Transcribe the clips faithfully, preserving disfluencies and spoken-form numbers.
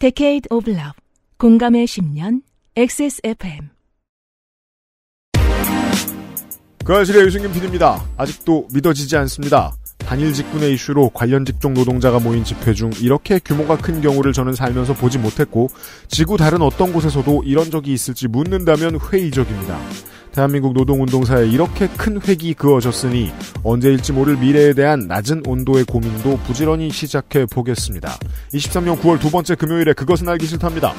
Decade of Love, 공감의 십 년, 엑스에스에프엠. 그아실의 유승균 피디입니다. 아직도 믿어지지 않습니다. 단일 직군의 이슈로 관련 직종 노동자가 모인 집회 중 이렇게 규모가 큰 경우를 저는 살면서 보지 못했고, 지구 다른 어떤 곳에서도 이런 적이 있을지 묻는다면 회의적입니다. 대한민국 노동운동사에 이렇게 큰 획이 그어졌으니 언제일지 모를 미래에 대한 낮은 온도의 고민도 부지런히 시작해 보겠습니다. 이십삼년 구월 두 번째 금요일에 그것은 알기 싫답니다.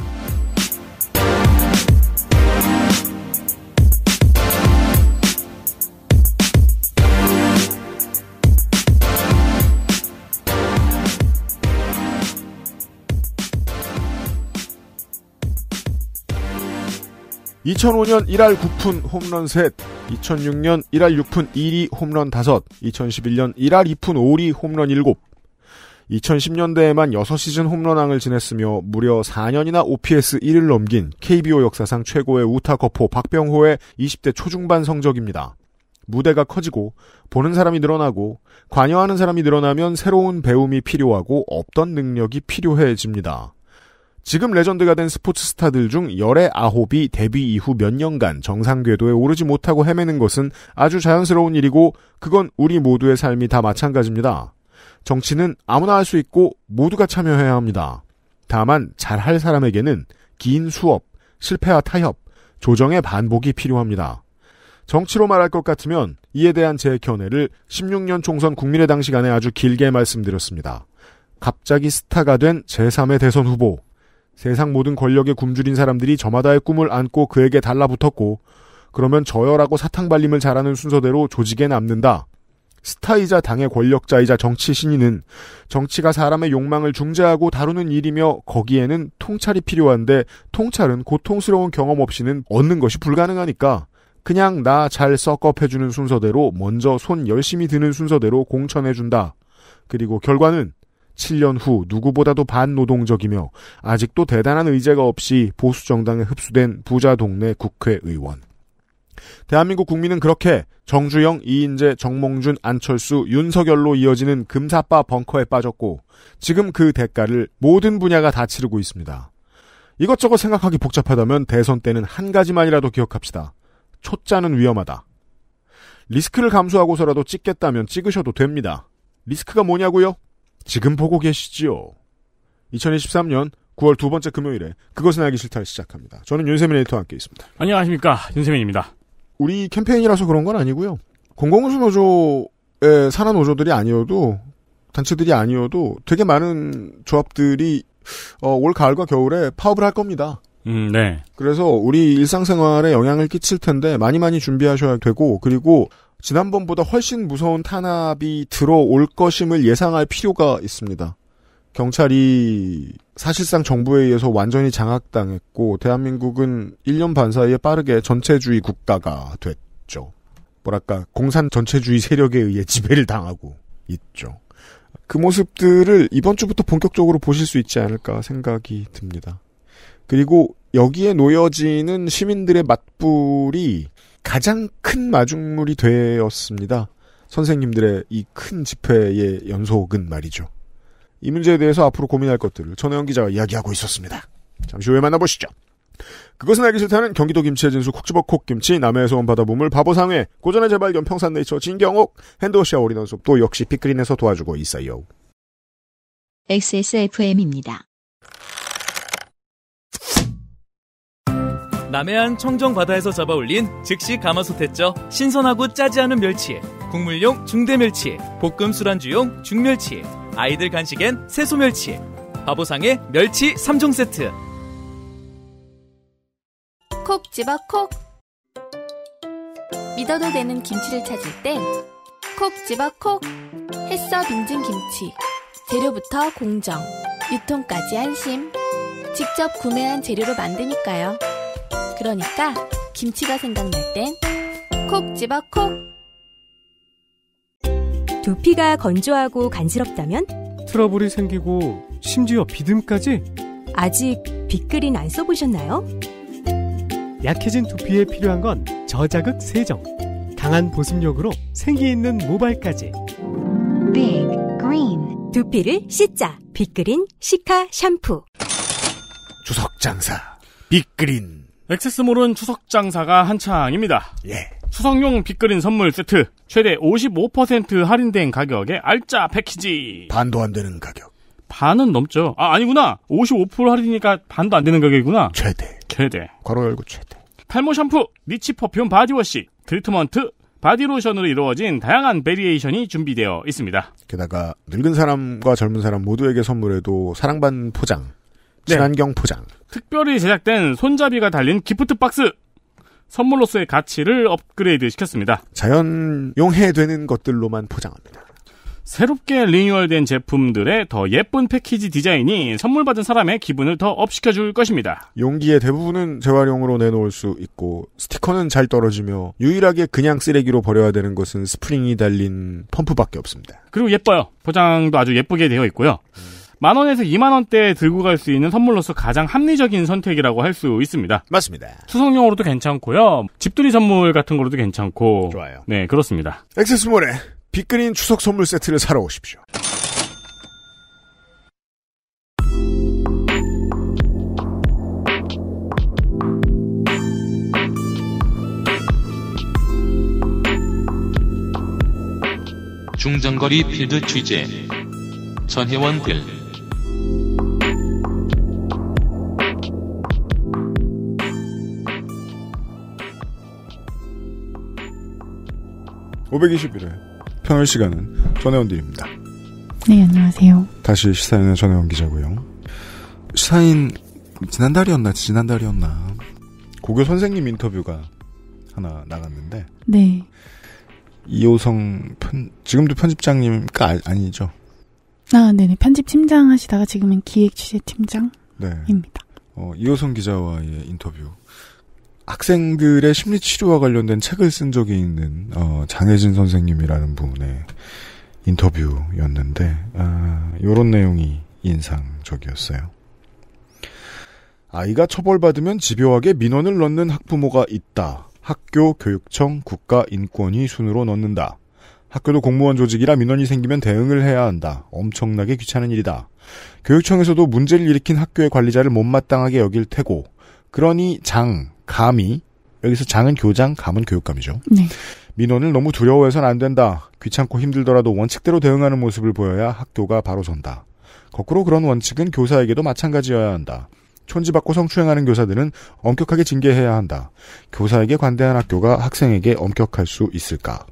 이천오년 일 할 구 푼 홈런 셋, 이천육년 일 할 육 푼 일 위 홈런 오, 이천십일년 일 할 이 푼 오 리 홈런 칠, 이천십년대에만 여섯 시즌 홈런왕을 지냈으며 무려 사년이나 오피에스 일을 넘긴 케이비오 역사상 최고의 우타거포 박병호의 이십대 초중반 성적입니다. 무대가 커지고 보는 사람이 늘어나고 관여하는 사람이 늘어나면 새로운 배움이 필요하고 없던 능력이 필요해집니다. 지금 레전드가 된 스포츠 스타들 중 열의 아홉이 데뷔 이후 몇 년간 정상 궤도에 오르지 못하고 헤매는 것은 아주 자연스러운 일이고, 그건 우리 모두의 삶이 다 마찬가지입니다. 정치는 아무나 할 수 있고 모두가 참여해야 합니다. 다만 잘할 사람에게는 긴 수업, 실패와 타협, 조정의 반복이 필요합니다. 정치로 말할 것 같으면 이에 대한 제 견해를 십육년 총선 국민의당 시간에 아주 길게 말씀드렸습니다. 갑자기 스타가 된 제삼의 대선 후보, 세상 모든 권력에 굶주린 사람들이 저마다의 꿈을 안고 그에게 달라붙었고, 그러면 저열하고 사탕발림을 잘하는 순서대로 조직에 남는다. 스타이자 당의 권력자이자 정치 신인은 정치가 사람의 욕망을 중재하고 다루는 일이며, 거기에는 통찰이 필요한데 통찰은 고통스러운 경험 없이는 얻는 것이 불가능하니까 그냥 나 잘 섞업해주는 순서대로, 먼저 손 열심히 드는 순서대로 공천해준다. 그리고 결과는 칠년 후 누구보다도 반노동적이며 아직도 대단한 의제가 없이 보수정당에 흡수된 부자 동네 국회의원. 대한민국 국민은 그렇게 정주영, 이인제, 정몽준, 안철수, 윤석열로 이어지는 금사빠 벙커에 빠졌고, 지금 그 대가를 모든 분야가 다 치르고 있습니다. 이것저것 생각하기 복잡하다면 대선 때는 한 가지만이라도 기억합시다. 초짜는 위험하다. 리스크를 감수하고서라도 찍겠다면 찍으셔도 됩니다. 리스크가 뭐냐고요? 지금 보고 계시지요. 이천이십삼년 구월 두 번째 금요일에 그것은 알기 싫다를 시작합니다. 저는 윤세민 에디터와 함께 있습니다. 안녕하십니까, 윤세민입니다. 우리 캠페인이라서 그런 건 아니고요. 공공운수 노조의 산하 노조들이 아니어도, 단체들이 아니어도 되게 많은 조합들이 어, 올 가을과 겨울에 파업을 할 겁니다. 음, 네. 그래서 우리 일상생활에 영향을 끼칠 텐데 많이 많이 준비하셔야 되고, 그리고 지난번보다 훨씬 무서운 탄압이 들어올 것임을 예상할 필요가 있습니다. 경찰이 사실상 정부에 의해서 완전히 장악당했고, 대한민국은 일년 반 사이에 빠르게 전체주의 국가가 됐죠. 뭐랄까, 공산 전체주의 세력에 의해 지배를 당하고 있죠. 그 모습들을 이번 주부터 본격적으로 보실 수 있지 않을까 생각이 듭니다. 그리고 여기에 놓여지는 시민들의 맞불이 가장 큰 마중물이 되었습니다. 선생님들의 이 큰 집회의 연속은 말이죠. 이 문제에 대해서 앞으로 고민할 것들을 전혜원 기자가 이야기하고 있었습니다. 잠시 후에 만나보시죠. 그것은 알기 싫다는 경기도 김치의 진수 콕지버 콕김치, 남해에서 온 바다보물 바보상회, 고전의 재발견 평산 네이처 진경옥, 핸드워시아 올인원수업도 역시 빅그린에서 도와주고 있어요. 엑스에스에프엠입니다. 남해안 청정바다에서 잡아올린 즉시 가마솥했죠. 신선하고 짜지 않은 멸치에, 국물용 중대멸치에, 볶음 술안주용 중멸치에, 아이들 간식엔 새소멸치에, 바보상의 멸치 삼종 세트. 콕 집어 콕. 믿어도 되는 김치를 찾을 땐 콕 집어 콕. 햇서 빙진 김치. 재료부터 공정, 유통까지 안심. 직접 구매한 재료로 만드니까요. 그러니까 김치가 생각날 땐 콕 집어 콕. 두피가 건조하고 간지럽다면? 트러블이 생기고 심지어 비듬까지? 아직 빅그린 안 써보셨나요? 약해진 두피에 필요한 건 저자극 세정, 강한 보습력으로 생기있는 모발까지. 빅그린, 두피를 씻자. 빅그린 시카 샴푸. 추석장사 빅그린. 엑세스몰은 추석장사가 한창입니다. 예. 추석용 빅그린 선물 세트 최대 오십오 퍼센트 할인된 가격에 알짜 패키지. 반도 안 되는 가격. 반은 넘죠. 아 아니구나. 오십오 퍼센트 할인이니까 반도 안 되는 가격이구나. 최대. 최대. 괄호 열고 최대. 탈모 샴푸, 니치 퍼퓸 바디워시, 트리트먼트, 바디로션으로 이루어진 다양한 베리에이션이 준비되어 있습니다. 게다가 늙은 사람과 젊은 사람 모두에게 선물해도 사랑받는 포장, 네. 친환경 포장. 특별히 제작된 손잡이가 달린 기프트 박스. 선물로서의 가치를 업그레이드 시켰습니다. 자연 용해되는 것들로만 포장합니다. 새롭게 리뉴얼된 제품들의 더 예쁜 패키지 디자인이 선물 받은 사람의 기분을 더 업시켜줄 것입니다. 용기의 대부분은 재활용으로 내놓을 수 있고 스티커는 잘 떨어지며 유일하게 그냥 쓰레기로 버려야 되는 것은 스프링이 달린 펌프밖에 없습니다. 그리고 예뻐요. 포장도 아주 예쁘게 되어 있고요. 만 원에서 이만 원대에 들고 갈 수 있는 선물로서 가장 합리적인 선택이라고 할 수 있습니다. 맞습니다. 추석용으로도 괜찮고요. 집들이 선물 같은 거로도 괜찮고. 좋아요. 네, 그렇습니다. 액세스몰에 빅그린 추석 선물 세트를 사러 오십시오. 중장거리 필드 취재 전혜원 글. 오백이십일 회 평일 시간은 전혜원 드립니다. 네, 안녕하세요. 다시 시사인의 전혜원 기자고요. 시사인 지난달이었나 지난달이었나 고교 선생님 인터뷰가 하나 나갔는데 네. 이호성 편, 지금도 편집장님가 아니죠? 아, 네네. 편집팀장 하시다가 지금은 기획취재팀장입니다. 네. 어, 이호성 기자와의 인터뷰. 학생들의 심리치료와 관련된 책을 쓴 적이 있는 어, 장혜진 선생님이라는 분의 인터뷰였는데 아, 이런 내용이 인상적이었어요. 아이가 처벌받으면 집요하게 민원을 넣는 학부모가 있다. 학교, 교육청, 국가, 인권위 순으로 넣는다. 학교도 공무원 조직이라 민원이 생기면 대응을 해야 한다. 엄청나게 귀찮은 일이다. 교육청에서도 문제를 일으킨 학교의 관리자를 못마땅하게 여길 테고 그러니 장, 감이, 여기서 장은 교장, 감은 교육감이죠. 네. 민원을 너무 두려워해서는 안 된다. 귀찮고 힘들더라도 원칙대로 대응하는 모습을 보여야 학교가 바로 선다. 거꾸로 그런 원칙은 교사에게도 마찬가지여야 한다. 촌지받고 성추행하는 교사들은 엄격하게 징계해야 한다. 교사에게 관대한 학교가 학생에게 엄격할 수 있을까?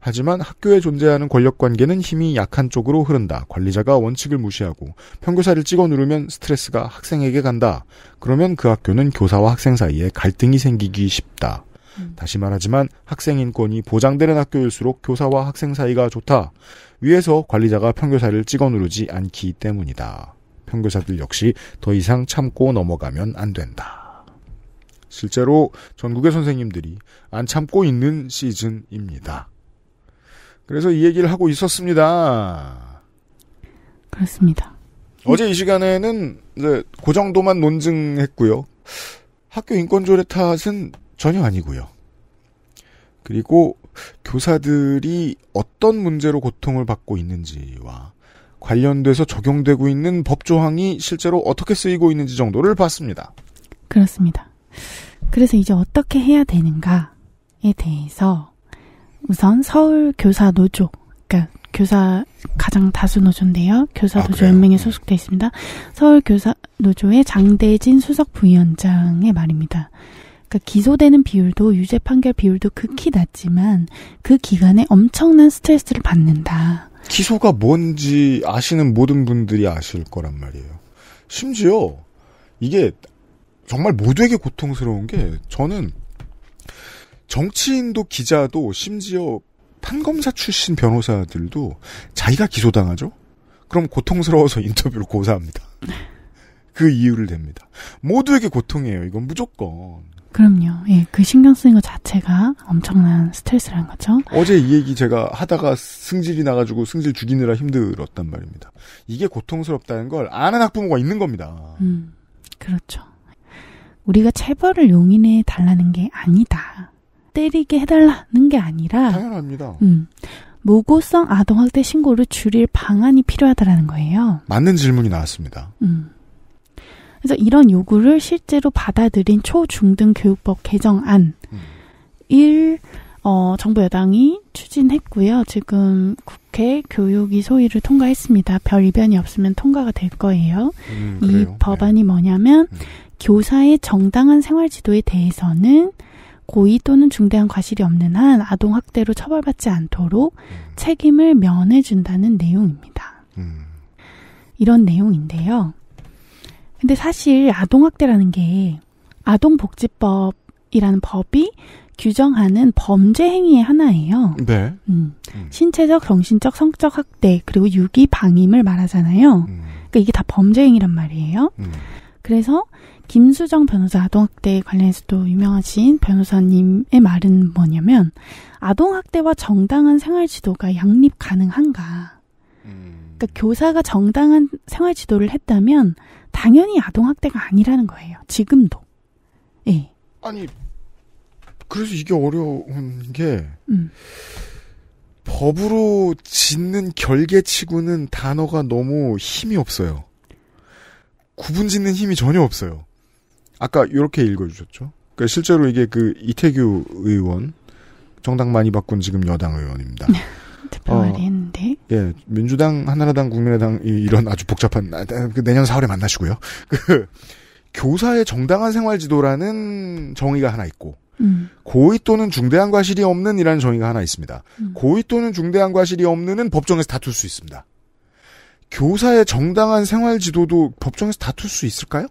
하지만 학교에 존재하는 권력관계는 힘이 약한 쪽으로 흐른다. 관리자가 원칙을 무시하고 평교사를 찍어 누르면 스트레스가 학생에게 간다. 그러면 그 학교는 교사와 학생 사이에 갈등이 생기기 쉽다. 음. 다시 말하지만 학생 인권이 보장되는 학교일수록 교사와 학생 사이가 좋다. 위에서 관리자가 평교사를 찍어 누르지 않기 때문이다. 평교사들 역시 더 이상 참고 넘어가면 안 된다. 실제로 전국의 선생님들이 안 참고 있는 시즌입니다. 그래서 이 얘기를 하고 있었습니다. 그렇습니다. 어제 이 시간에는 이제 그 정도만 논증했고요. 학교 인권조례 탓은 전혀 아니고요. 그리고 교사들이 어떤 문제로 고통을 받고 있는지와 관련돼서 적용되고 있는 법조항이 실제로 어떻게 쓰이고 있는지 정도를 봤습니다. 그렇습니다. 그래서 이제 어떻게 해야 되는가에 대해서 우선 서울 교사 노조, 그러니까 교사 가장 다수 노조인데요. 교사 아, 노조 연맹에 소속돼 있습니다. 서울 교사 노조의 장대진 수석 부위원장의 말입니다. 그러니까 기소되는 비율도 유죄 판결 비율도 극히 낮지만 그 기간에 엄청난 스트레스를 받는다. 기소가 뭔지 아시는 모든 분들이 아실 거란 말이에요. 심지어 이게 정말 모두에게 고통스러운 게 저는 정치인도 기자도 심지어 판검사 출신 변호사들도 자기가 기소당하죠? 그럼 고통스러워서 인터뷰를 고사합니다. 그 이유를 댑니다. 모두에게 고통이에요. 이건 무조건. 그럼요. 예, 그 신경 쓰는 것 자체가 엄청난 스트레스란 거죠. 어제 이 얘기 제가 하다가 승질이 나가지고 승질 죽이느라 힘들었단 말입니다. 이게 고통스럽다는 걸 아는 학부모가 있는 겁니다. 음, 그렇죠. 우리가 체벌을 용인해 달라는 게 아니다. 때리게 해달라는 게 아니라 당연합니다. 음, 모고성 아동학대 신고를 줄일 방안이 필요하다라는 거예요. 맞는 질문이 나왔습니다. 음. 그래서 이런 요구를 실제로 받아들인 초중등교육법 개정안 일 어, 정부 여당이 추진했고요. 지금 국회 교육위 소위를 통과했습니다. 별 이변이 없으면 통과가 될 거예요. 음, 이 법안이 네. 뭐냐면 음. 교사의 정당한 생활지도에 대해서는 고의 또는 중대한 과실이 없는 한 아동학대로 처벌받지 않도록 음. 책임을 면해준다는 내용입니다. 음. 이런 내용인데요. 근데 사실 아동학대라는 게 아동복지법이라는 법이 규정하는 범죄 행위의 하나예요. 네. 음. 신체적, 정신적, 성적 학대 그리고 유기, 방임을 말하잖아요. 음. 그러니까 이게 다 범죄 행위란 말이에요. 음. 그래서 김수정 변호사 아동학대 관련해서도 유명하신 변호사님의 말은 뭐냐면 아동학대와 정당한 생활지도가 양립 가능한가. 음. 그러니까 교사가 정당한 생활지도를 했다면 당연히 아동학대가 아니라는 거예요. 지금도. 예. 아니. 그래서 이게 어려운 게 음. 법으로 짓는 결계치고는 단어가 너무 힘이 없어요. 구분짓는 힘이 전혀 없어요. 아까 이렇게 읽어주셨죠. 그러니까 실제로 이게 그 이태규 의원, 정당 많이 바꾼 지금 여당 의원입니다. 대표 말이 어, 했는데. 예, 민주당, 한나라당, 국민의당 이런 아주 복잡한 내년 사월에 만나시고요. 그 교사의 정당한 생활지도라는 정의가 하나 있고. 음. 고의 또는 중대한 과실이 없는 이라는 정의가 하나 있습니다. 음. 고의 또는 중대한 과실이 없는은 법정에서 다툴 수 있습니다. 교사의 정당한 생활지도도 법정에서 다툴 수 있을까요?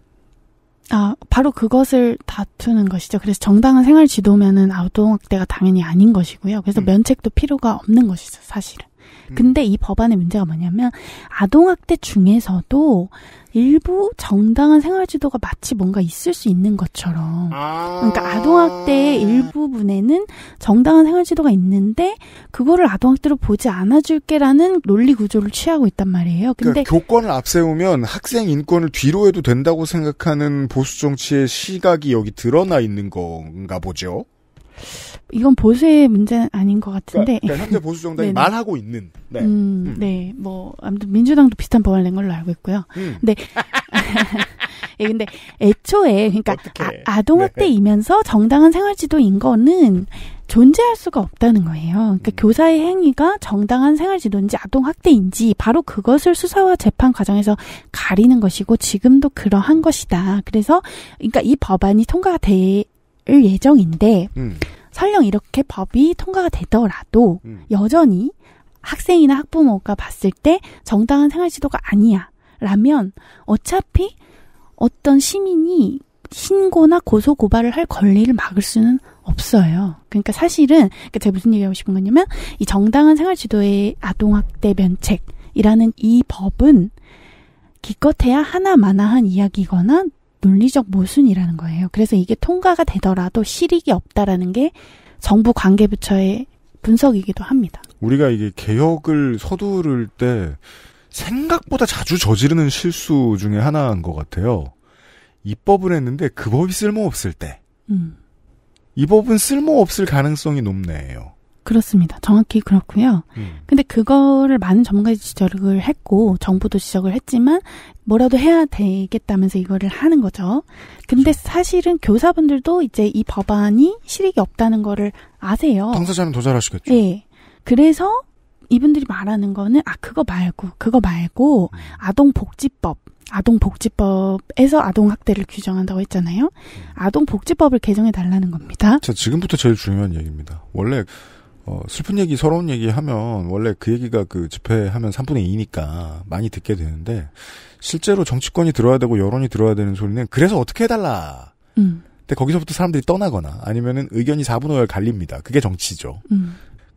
아, 바로 그것을 다투는 것이죠. 그래서 정당한 생활지도면은 아동학대가 당연히 아닌 것이고요. 그래서 음. 면책도 필요가 없는 것이죠, 사실은. 음. 근데 이 법안의 문제가 뭐냐면 아동학대 중에서도 일부 정당한 생활지도가 마치 뭔가 있을 수 있는 것처럼 아~ 그러니까 아동학대의 일부분에는 정당한 생활지도가 있는데 그거를 아동학대로 보지 않아줄게라는 논리구조를 취하고 있단 말이에요. 근데 그러니까 교권을 앞세우면 학생 인권을 뒤로 해도 된다고 생각하는 보수정치의 시각이 여기 드러나 있는 건가 보죠. 이건 보수의 문제는 아닌 것 같은데. 그러니까, 그러니까 현재 보수 정당이 말하고 있는. 네. 음, 음. 네, 뭐 아무튼 민주당도 비슷한 법안을 낸 걸로 알고 있고요. 음. 근데 예, 근데 애초에 그러니까 아, 아동학대이면서 네. 정당한 생활지도인 거는 존재할 수가 없다는 거예요. 그러니까 음. 교사의 행위가 정당한 생활지도인지 아동학대인지 바로 그것을 수사와 재판 과정에서 가리는 것이고 지금도 그러한 것이다. 그래서 그러니까 이 법안이 통과가 돼. 을 예정인데 음. 설령 이렇게 법이 통과가 되더라도 음. 여전히 학생이나 학부모가 봤을 때 정당한 생활지도가 아니야 라면 어차피 어떤 시민이 신고나 고소 고발을 할 권리를 막을 수는 없어요. 그러니까 사실은 그러니까 제가 무슨 얘기하고 싶은 거냐면 이 정당한 생활지도의 아동학대 면책이라는 이 법은 기껏해야 하나마나한 이야기거나 논리적 모순이라는 거예요. 그래서 이게 통과가 되더라도 실익이 없다라는 게 정부 관계부처의 분석이기도 합니다. 우리가 이게 개혁을 서두를 때 생각보다 자주 저지르는 실수 중에 하나인 것 같아요. 입법을 했는데 그 법이 쓸모없을 때. 음. 이 법은 쓸모없을 가능성이 높네요. 그렇습니다. 정확히 그렇고요. 음. 근데 그거를 많은 전문가들이 지적을 했고 정부도 지적을 했지만 뭐라도 해야 되겠다면서 이거를 하는 거죠. 근데 그렇죠. 사실은 교사분들도 이제 이 법안이 실익이 없다는 거를 아세요. 당사자는 더 잘하시겠죠. 네. 그래서 이분들이 말하는 거는 아 그거 말고 그거 말고 음. 아동복지법. 아동복지법에서 아동학대를 규정한다고 했잖아요. 음. 아동복지법을 개정해달라는 겁니다. 자, 지금부터 제일 중요한 얘기입니다. 원래 어, 슬픈 얘기, 서러운 얘기 하면, 원래 그 얘기가 그 집회하면 삼분의 이니까 많이 듣게 되는데, 실제로 정치권이 들어야 되고 여론이 들어야 되는 소리는, 그래서 어떻게 해달라. 음. 근데 거기서부터 사람들이 떠나거나, 아니면은 의견이 사분의 오열 갈립니다. 그게 정치죠. 음.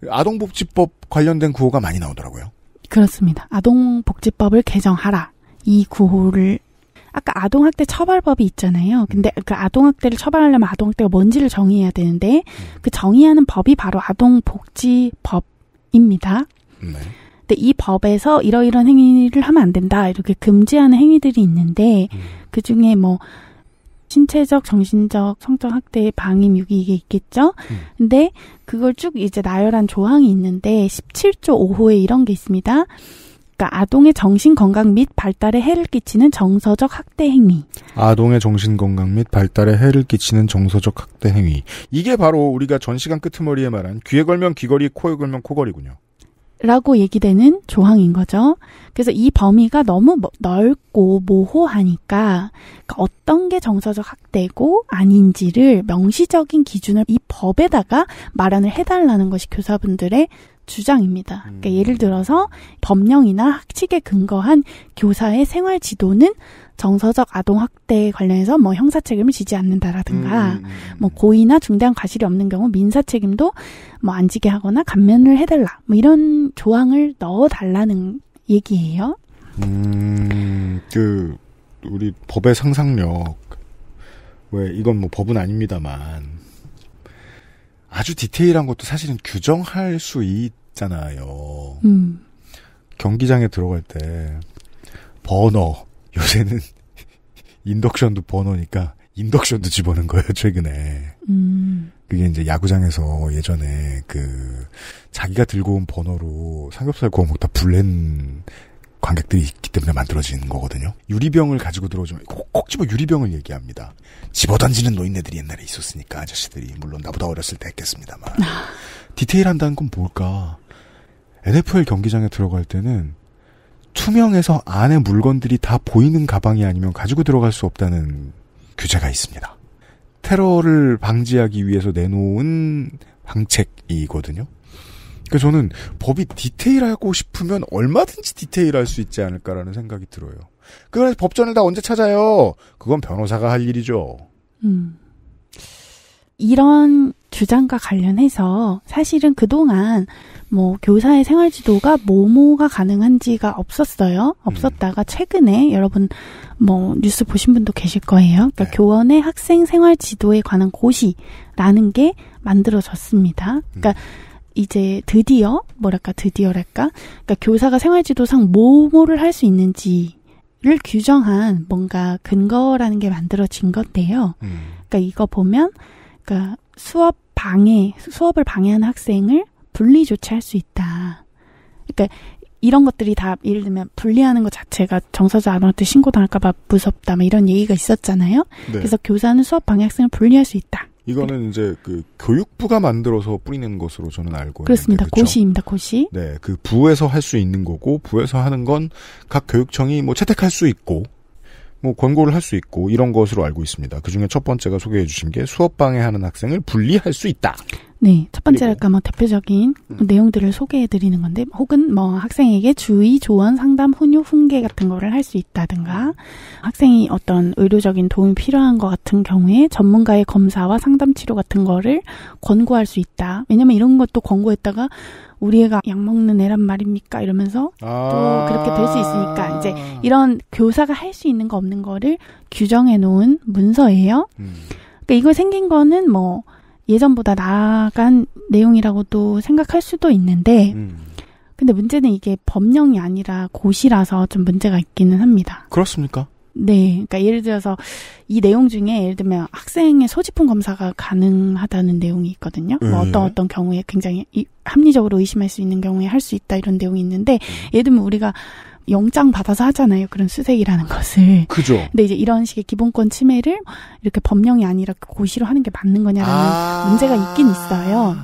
아동복지법 관련된 구호가 많이 나오더라고요. 그렇습니다. 아동복지법을 개정하라. 이 구호를, 아까 아동학대 처벌법이 있잖아요. 근데 그 아동학대를 처벌하려면 아동학대가 뭔지를 정의해야 되는데 그 정의하는 법이 바로 아동복지법입니다. 네. 근데 이 법에서 이러이러한 행위를 하면 안 된다. 이렇게 금지하는 행위들이 있는데 음. 그중에 뭐 신체적, 정신적, 성적 학대의 방임, 유기 이게 있겠죠. 음. 근데 그걸 쭉 이제 나열한 조항이 있는데 십칠조 오호에 이런 게 있습니다. 그러니까 아동의 정신건강 및 발달에 해를 끼치는 정서적 학대 행위. 아동의 정신건강 및 발달에 해를 끼치는 정서적 학대 행위. 이게 바로 우리가 전 시간 끄트머리에 말한 귀에 걸면 귀걸이, 코에 걸면 코걸이군요. 라고 얘기되는 조항인 거죠. 그래서 이 범위가 너무 넓고 모호하니까 어떤 게 정서적 학대고 아닌지를 명시적인 기준을 이 법에다가 마련을 해달라는 것이 교사분들의 주장입니다. 그러니까 예를 들어서 법령이나 학칙에 근거한 교사의 생활 지도는 정서적 아동 학대에 관련해서 뭐 형사 책임을 지지 않는다라든가, 음. 뭐 고의나 중대한 과실이 없는 경우 민사 책임도 뭐 안 지게 하거나 감면을 해달라, 뭐 이런 조항을 넣어달라는 얘기예요. 음, 그 우리 법의 상상력, 왜 이건 뭐 법은 아닙니다만 아주 디테일한 것도 사실은 규정할 수 있잖아요. 음. 경기장에 들어갈 때 버너. 요새는 인덕션도 번호니까 인덕션도 집어넣은 거예요, 최근에. 음. 그게 이제 야구장에서 예전에 그 자기가 들고 온 번호로 삼겹살 구워 먹다 불낸 관객들이 있기 때문에 만들어진 거거든요. 유리병을 가지고 들어오지만 꼭, 꼭 집어 유리병을 얘기합니다. 집어던지는 노인네들이 옛날에 있었으니까, 아저씨들이. 물론 나보다 어렸을 때 했겠습니다만. 디테일한다는 건 뭘까? 엔에프엘 경기장에 들어갈 때는 투명해서 안에 물건들이 다 보이는 가방이 아니면 가지고 들어갈 수 없다는 규제가 있습니다. 테러를 방지하기 위해서 내놓은 방책이거든요. 그래서 저는 법이 디테일하고 싶으면 얼마든지 디테일할 수 있지 않을까라는 생각이 들어요. 그래서 법전을 다 언제 찾아요? 그건 변호사가 할 일이죠. 음. 이런 주장과 관련해서 사실은 그동안 뭐 교사의 생활지도가 모모가 가능한지가 없었어요. 없었다가 최근에 여러분 뭐 뉴스 보신 분도 계실 거예요. 그러니까 네. 교원의 학생 생활지도에 관한 고시라는 게 만들어졌습니다. 그러니까 이제 드디어 뭐랄까 드디어랄까 그러니까 교사가 생활지도상 모모를 할 수 있는지 를 규정한 뭔가 근거라는 게 만들어진 건데요. 그러니까 이거 보면 그러니까 수업 방해, 수업을 방해하는 학생을 분리 조치할 수 있다. 그러니까 이런 것들이 다 예를 들면 분리하는 것 자체가 정서적 아동한테 신고당할까 봐 무섭다, 막 이런 얘기가 있었잖아요. 네. 그래서 교사는 수업 방해 학생을 분리할 수 있다. 이거는 이제 그 교육부가 만들어서 뿌리는 것으로 저는 알고 그렇습니다. 있는데. 그렇습니다. 고시입니다. 고시. 네, 그 부에서 할 수 있는 거고, 부에서 하는 건 각 교육청이 뭐 채택할 수 있고. 뭐 권고를 할 수 있고 이런 것으로 알고 있습니다. 그중에 첫 번째가 소개해 주신 게 수업 방해하는 학생을 분리할 수 있다. 네, 첫 번째랄까 뭐 대표적인 음. 내용들을 소개해 드리는 건데, 혹은 뭐 학생에게 주의, 조언, 상담, 훈육, 훈계 같은 거를 할 수 있다든가, 학생이 어떤 의료적인 도움이 필요한 것 같은 경우에 전문가의 검사와 상담 치료 같은 거를 권고할 수 있다. 왜냐면 이런 것도 권고했다가 우리 애가 약 먹는 애란 말입니까? 이러면서 아~ 또 그렇게 될 수 있으니까 이제 이런 교사가 할 수 있는 거 없는 거를 규정해 놓은 문서예요. 음. 그러니까 이거 생긴 거는 뭐 예전보다 나아간 내용이라고도 생각할 수도 있는데 음. 근데 문제는 이게 법령이 아니라 고시라서 좀 문제가 있기는 합니다. 그렇습니까? 네. 그러니까 예를 들어서 이 내용 중에 예를 들면 학생의 소지품 검사가 가능하다는 내용이 있거든요. 음. 뭐 어떤 어떤 경우에 굉장히 이, 합리적으로 의심할 수 있는 경우에 할 수 있다 이런 내용이 있는데 음. 예를 들면 우리가 영장 받아서 하잖아요. 그런 수색이라는 것을. 그죠. 근데 이제 이런 식의 기본권 침해를 이렇게 법령이 아니라 고시로 하는 게 맞는 거냐라는 아~ 문제가 있긴 있어요.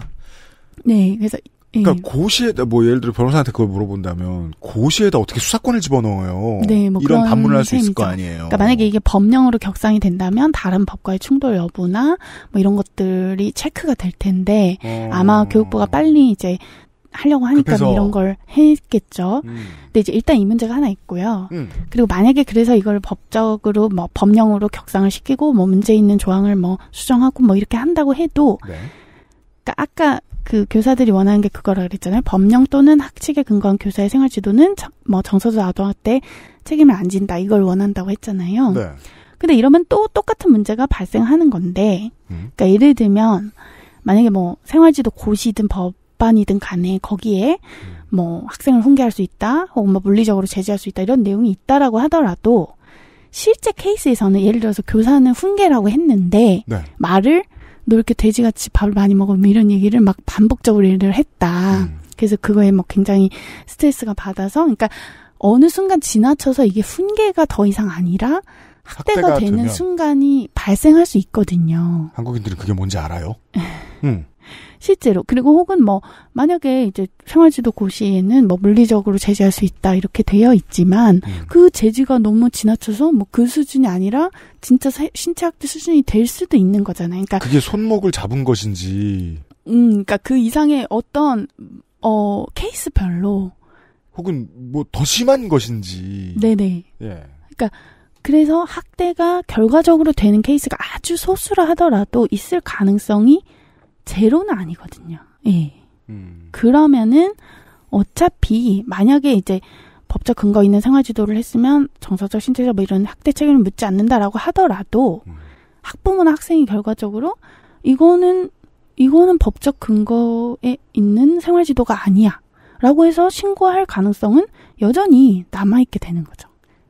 네. 그래서 그러니까 예. 고시에다 뭐 예를 들어 변호사한테 그걸 물어본다면 고시에다 어떻게 수사권을 집어넣어요? 네, 뭐 이런 반문을 할 수 있을 거 아니에요. 그러니까 만약에 이게 법령으로 격상이 된다면 다른 법과의 충돌 여부나 뭐 이런 것들이 체크가 될 텐데 어... 아마 교육부가 빨리 이제 하려고 하니까 급해서. 이런 걸 했겠죠. 음. 근데 이제 일단 이 문제가 하나 있고요. 음. 그리고 만약에 그래서 이걸 법적으로 뭐 법령으로 격상을 시키고 뭐 문제 있는 조항을 뭐 수정하고 뭐 이렇게 한다고 해도 네. 그러니까 아까 그 교사들이 원하는 게 그거라 그랬잖아요. 법령 또는 학칙에 근거한 교사의 생활 지도는 정, 뭐 정서적 아동학대 책임을 안 진다. 이걸 원한다고 했잖아요. 네. 근데 이러면 또 똑같은 문제가 발생하는 건데, 음. 그러니까 예를 들면 만약에 뭐 생활 지도 고시든 법반이든 간에 거기에 음. 뭐 학생을 훈계할 수 있다, 혹은 뭐 물리적으로 제재할 수 있다 이런 내용이 있다라고 하더라도 실제 케이스에서는 예를 들어서 교사는 훈계라고 했는데 네. 말을 너 이렇게 돼지같이 밥을 많이 먹으면 이런 얘기를 막 반복적으로 얘기를 했다. 음. 그래서 그거에 막 굉장히 스트레스가 받아서, 그러니까 어느 순간 지나쳐서 이게 훈계가 더 이상 아니라 학대가, 학대가 되는 순간이 발생할 수 있거든요. 한국인들이 그게 뭔지 알아요? 응. 실제로. 그리고 혹은 뭐 만약에 이제 생활지도 고시에는 뭐 물리적으로 제지할 수 있다 이렇게 되어 있지만 음. 그 제지가 너무 지나쳐서 뭐 그 수준이 아니라 진짜 신체 학대 수준이 될 수도 있는 거잖아요. 그러니까 그게 손목을 잡은 것인지. 음, 그러니까 그 이상의 어떤 어 케이스별로. 혹은 뭐 더 심한 것인지. 네네. 예. 그러니까. 그래서 학대가 결과적으로 되는 케이스가 아주 소수라 하더라도 있을 가능성이 제로는 아니거든요. 예. 음. 그러면은 어차피 만약에 이제 법적 근거 있는 생활지도를 했으면 정서적, 신체적 뭐 이런 학대 책임을 묻지 않는다라고 하더라도 음. 학부모나 학생이 결과적으로 이거는 이거는 법적 근거에 있는 생활지도가 아니야라고 해서 신고할 가능성은 여전히 남아있게 되는 거죠.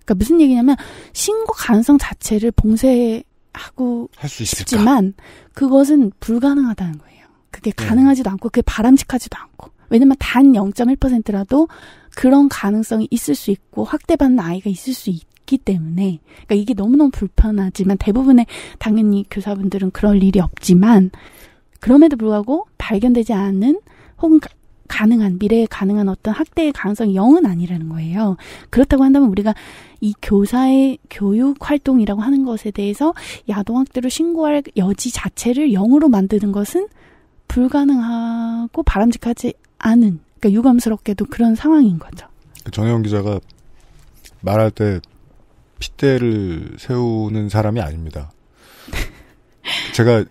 그러니까 무슨 얘기냐면 신고 가능성 자체를 봉쇄하고 할 수 싶지만 그것은 불가능하다는 거예요. 그게 가능하지도 네. 않고 그게 바람직하지도 않고. 왜냐면 단 영 점 일 퍼센트라도 그런 가능성이 있을 수 있고 학대받는 아이가 있을 수 있기 때문에 그러니까 이게 너무너무 불편하지만 대부분의 당연히 교사분들은 그럴 일이 없지만 그럼에도 불구하고 발견되지 않은 혹은 가능한 미래에 가능한 어떤 학대의 가능성이 영은 아니라는 거예요. 그렇다고 한다면 우리가 이 교사의 교육 활동이라고 하는 것에 대해서 야동학대로 신고할 여지 자체를 영으로 만드는 것은 불가능하고 바람직하지 않은, 그러니까 유감스럽게도 그런 상황인 거죠. 전혜원 기자가 말할 때 핏대를 세우는 사람이 아닙니다. 제가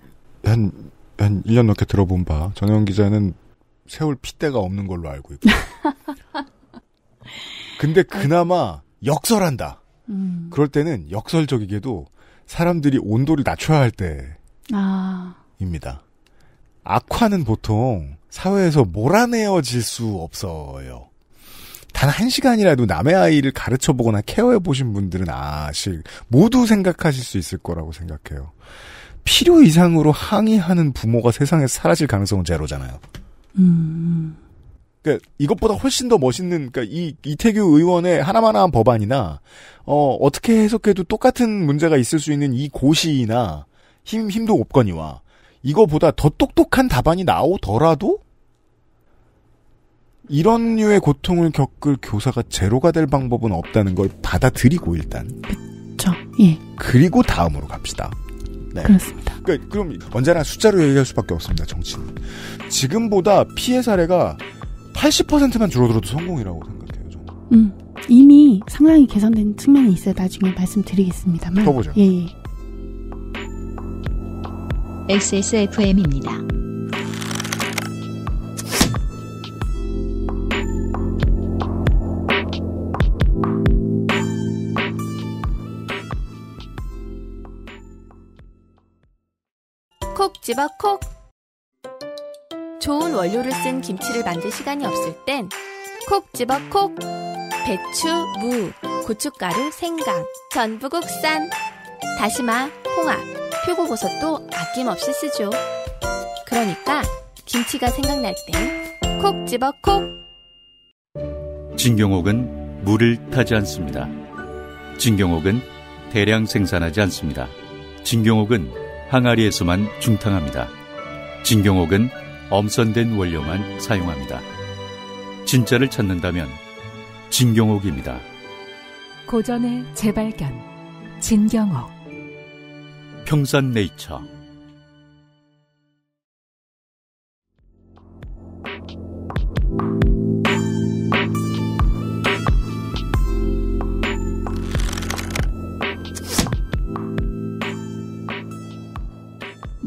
한, 한 일 년 넘게 들어본 바 전혜원 기자는 세울 핏대가 없는 걸로 알고 있고. 근데 그나마 역설한다. 음. 그럴 때는 역설적이게도 사람들이 온도를 낮춰야 할 때입니다. 아. 악화는 보통 사회에서 몰아내어질 수 없어요. 단 한 시간이라도 남의 아이를 가르쳐보거나 케어해보신 분들은 아실, 모두 생각하실 수 있을 거라고 생각해요. 필요 이상으로 항의하는 부모가 세상에 사라질 가능성은 제로잖아요. 음. 그니까, 이것보다 훨씬 더 멋있는, 그니까, 이, 이태규 의원의 하나만한 법안이나, 어, 어떻게 해석해도 똑같은 문제가 있을 수 있는 이 고시나, 힘, 힘도 없거니와, 이거보다 더 똑똑한 답안이 나오더라도, 이런 류의 고통을 겪을 교사가 제로가 될 방법은 없다는 걸 받아들이고, 일단. 그쵸, 예. 그리고 다음으로 갑시다. 네. 그렇습니다. 그러니까 그럼 언제나 숫자로 얘기할 수밖에 없습니다. 정치는 지금보다 피해 사례가 팔십 퍼센트만 줄어들어도 성공이라고 생각해요. 저는. 음, 이미 상당히 개선된 측면이 있어요. 나중에 말씀드리겠습니다만. 더 보죠. 예, 예. 엑스에스에프엠입니다. 콕 집어 콕. 좋은 원료를 쓴 김치를 만들 시간이 없을 땐 콕 집어 콕. 배추, 무, 고춧가루, 생강, 전부 국산. 다시마, 홍합, 표고버섯도 아낌없이 쓰죠. 그러니까 김치가 생각날 땐 콕 집어 콕. 진경옥은 물을 타지 않습니다. 진경옥은 대량 생산하지 않습니다. 진경옥은 항아리에서만 중탕합니다. 진경옥은 엄선된 원료만 사용합니다. 진짜를 찾는다면 진경옥입니다. 고전의 재발견 진경옥. 평산 네이처.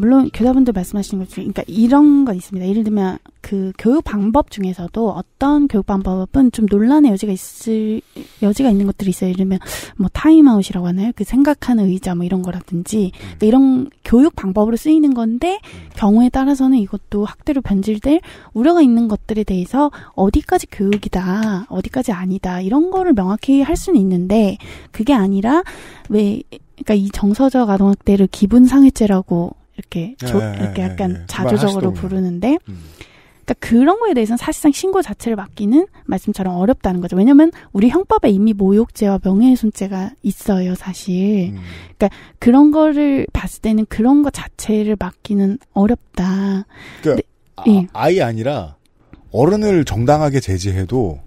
물론 교사분들 말씀하시는 것 중에, 그러니까 이런 건 있습니다. 예를 들면 그 교육 방법 중에서도 어떤 교육 방법은 좀 논란의 여지가 있을 여지가 있는 것들이 있어요. 예를 들면 뭐 타임아웃이라고 하나요? 그 생각하는 의자 뭐 이런 거라든지, 그러니까 이런 교육 방법으로 쓰이는 건데 경우에 따라서는 이것도 학대로 변질될 우려가 있는 것들에 대해서 어디까지 교육이다, 어디까지 아니다 이런 거를 명확히 할 수는 있는데 그게 아니라 왜 그러니까 이 정서적 아동학대를 기분상해죄라고 이렇게 조, 예, 이렇게 약간 예, 예. 자조적으로 부르는데 음. 그러니까 그런 거에 대해서는 사실상 신고 자체를 막기는 말씀처럼 어렵다는 거죠. 왜냐하면 우리 형법에 이미 모욕죄와 명예훼손죄가 있어요, 사실. 음. 그러니까 그런 거를 봤을 때는 그런 거 자체를 막기는 어렵다. 그러니까 근데, 아, 아이 아니라 어른을 정당하게 제지해도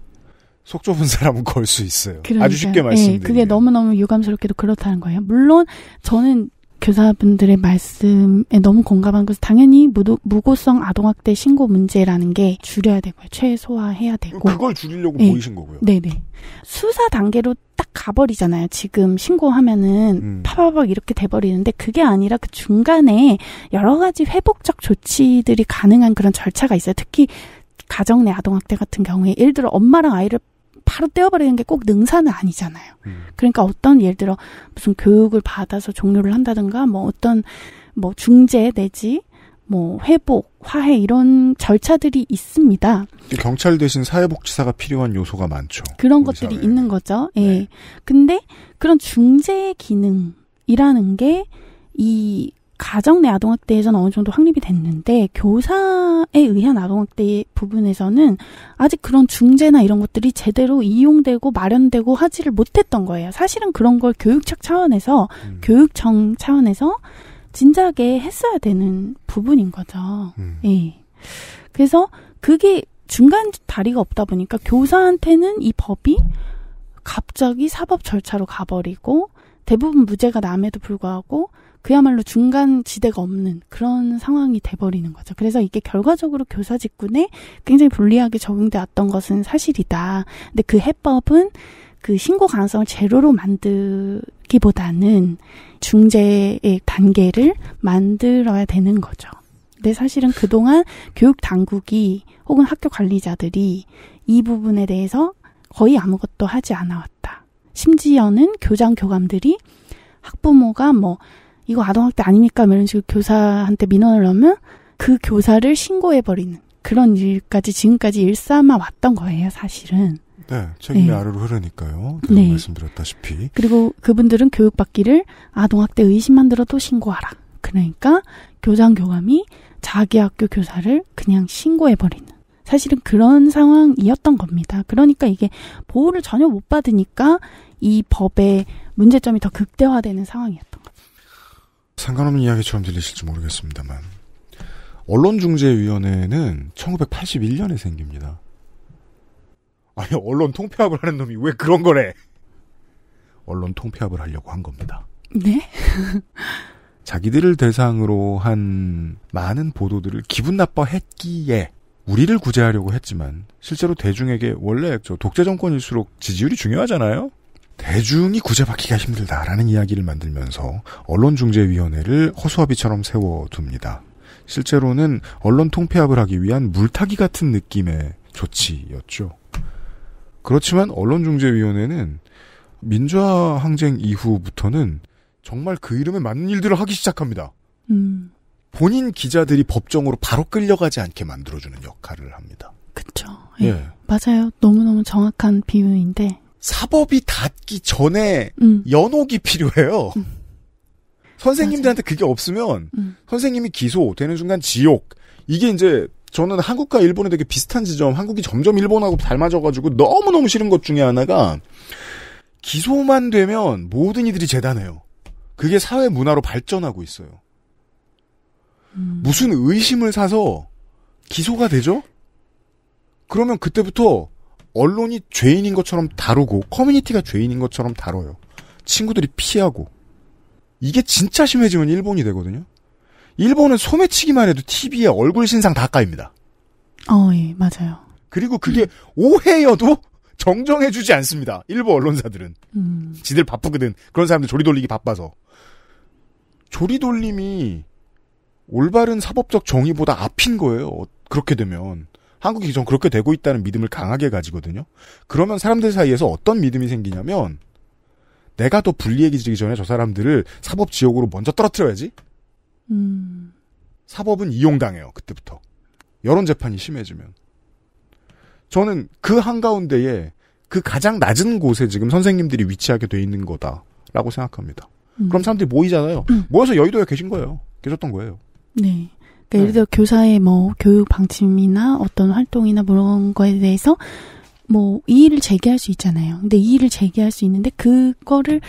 속 좁은 사람은 걸 수 있어요. 그러니까요. 아주 쉽게 말씀드리면. 예, 그게 너무너무 유감스럽게도 그렇다는 거예요. 물론 저는 교사분들의 말씀에 너무 공감한 것은 당연히 무도, 무고성 아동학대 신고 문제라는 게 줄여야 되고요. 최소화해야 되고. 그걸 줄이려고 네. 모이신 거고요. 네네. 수사 단계로 딱 가버리잖아요. 지금 신고하면은 음. 파바박 이렇게 돼버리는데 그게 아니라 그 중간에 여러 가지 회복적 조치들이 가능한 그런 절차가 있어요. 특히 가정 내 아동학대 같은 경우에 예를 들어 엄마랑 아이를 바로 떼어버리는 게 꼭 능사는 아니잖아요. 음. 그러니까 어떤 예를 들어 무슨 교육을 받아서 종료를 한다든가 뭐 어떤 뭐 중재 내지 뭐 회복, 화해 이런 절차들이 있습니다. 경찰 대신 사회복지사가 필요한 요소가 많죠. 그런 것들이 사회에. 있는 거죠. 예. 네. 근데 그런 중재 기능이라는 게 이 가정 내 아동학대에서는 어느 정도 확립이 됐는데 교사에 의한 아동학대 부분에서는 아직 그런 중재나 이런 것들이 제대로 이용되고 마련되고 하지를 못했던 거예요. 사실은 그런 걸 교육청 차원에서 음. 교육청 차원에서 진작에 했어야 되는 부분인 거죠. 음. 예. 그래서 그게 중간 다리가 없다 보니까 교사한테는 이 법이 갑자기 사법 절차로 가버리고 대부분 무죄가 남에도 불구하고 그야말로 중간 지대가 없는 그런 상황이 돼버리는 거죠. 그래서 이게 결과적으로 교사 직군에 굉장히 불리하게 적용되었던 것은 사실이다. 근데 그 해법은 그 신고 가능성을 제로로 만들기보다는 중재의 단계를 만들어야 되는 거죠. 근데 사실은 그동안 교육 당국이 혹은 학교 관리자들이 이 부분에 대해서 거의 아무것도 하지 않아왔다. 심지어는 교장, 교감들이 학부모가 뭐 이거 아동학대 아닙니까? 이런 식으로 교사한테 민원을 넣으면 그 교사를 신고해버리는 그런 일까지 지금까지 일삼아 왔던 거예요, 사실은. 네, 책임이 네. 아래로 흐르니까요. 네. 말씀드렸다시피. 그리고 그분들은 교육받기를 아동학대 의심만 들어도 신고하라. 그러니까 교장 교감이 자기 학교 교사를 그냥 신고해버리는. 사실은 그런 상황이었던 겁니다. 그러니까 이게 보호를 전혀 못 받으니까 이 법의 문제점이 더 극대화되는 상황이었던 거죠. 상관없는 이야기처럼 들리실지 모르겠습니다만 언론중재위원회는 천구백팔십일 년에 생깁니다. 아니 언론 통폐합을 하는 놈이 왜 그런 거래? 언론 통폐합을 하려고 한 겁니다. 네? 자기들을 대상으로 한 많은 보도들을 기분 나빠했기에 우리를 구제하려고 했지만 실제로 대중에게 원래 저 독재 정권일수록 지지율이 중요하잖아요. 대중이 구제받기가 힘들다라는 이야기를 만들면서 언론중재위원회를 허수아비처럼 세워둡니다. 실제로는 언론 통폐합을 하기 위한 물타기 같은 느낌의 조치였죠. 그렇지만 언론중재위원회는 민주화 항쟁 이후부터는 정말 그 이름에 맞는 일들을 하기 시작합니다. 음. 본인 기자들이 법정으로 바로 끌려가지 않게 만들어주는 역할을 합니다. 그렇죠. 예. 예. 맞아요. 너무너무 정확한 비유인데 사법이 닿기 전에 음. 연옥이 필요해요. 음. 선생님들한테 맞아요. 그게 없으면 음. 선생님이 기소되는 순간 지옥. 이게 이제 저는 한국과 일본에 되게 비슷한 지점, 한국이 점점 일본하고 닮아져가지고 너무너무 싫은 것 중에 하나가 기소만 되면 모든 이들이 재단해요. 그게 사회 문화로 발전하고 있어요. 음. 무슨 의심을 사서 기소가 되죠? 그러면 그때부터 언론이 죄인인 것처럼 다루고 커뮤니티가 죄인인 것처럼 다뤄요. 친구들이 피하고. 이게 진짜 심해지면 일본이 되거든요. 일본은 소매치기만 해도 티비에 얼굴 신상 다 까입니다. 어, 예, 맞아요. 그리고 그게 음. 오해여도 정정해주지 않습니다. 일부 언론사들은. 음. 지들 바쁘거든. 그런 사람들 조리돌리기 바빠서. 조리돌림이 올바른 사법적 정의보다 앞인 거예요. 그렇게 되면. 한국이 좀 그렇게 되고 있다는 믿음을 강하게 가지거든요. 그러면 사람들 사이에서 어떤 믿음이 생기냐면 내가 더 불리해지기 전에 저 사람들을 사법지옥으로 먼저 떨어뜨려야지. 음. 사법은 이용당해요. 그때부터. 여론재판이 심해지면. 저는 그 한가운데에 그 가장 낮은 곳에 지금 선생님들이 위치하게 돼 있는 거다라고 생각합니다. 음. 그럼 사람들이 모이잖아요. 음. 모여서 여의도에 계신 거예요. 계셨던 거예요. 네. 그러니까 예를 들어 음. 교사의 뭐 교육 방침이나 어떤 활동이나 그런 거에 대해서 뭐 이의를 제기할 수 있잖아요. 근데 이의를 제기할 수 있는데 그거를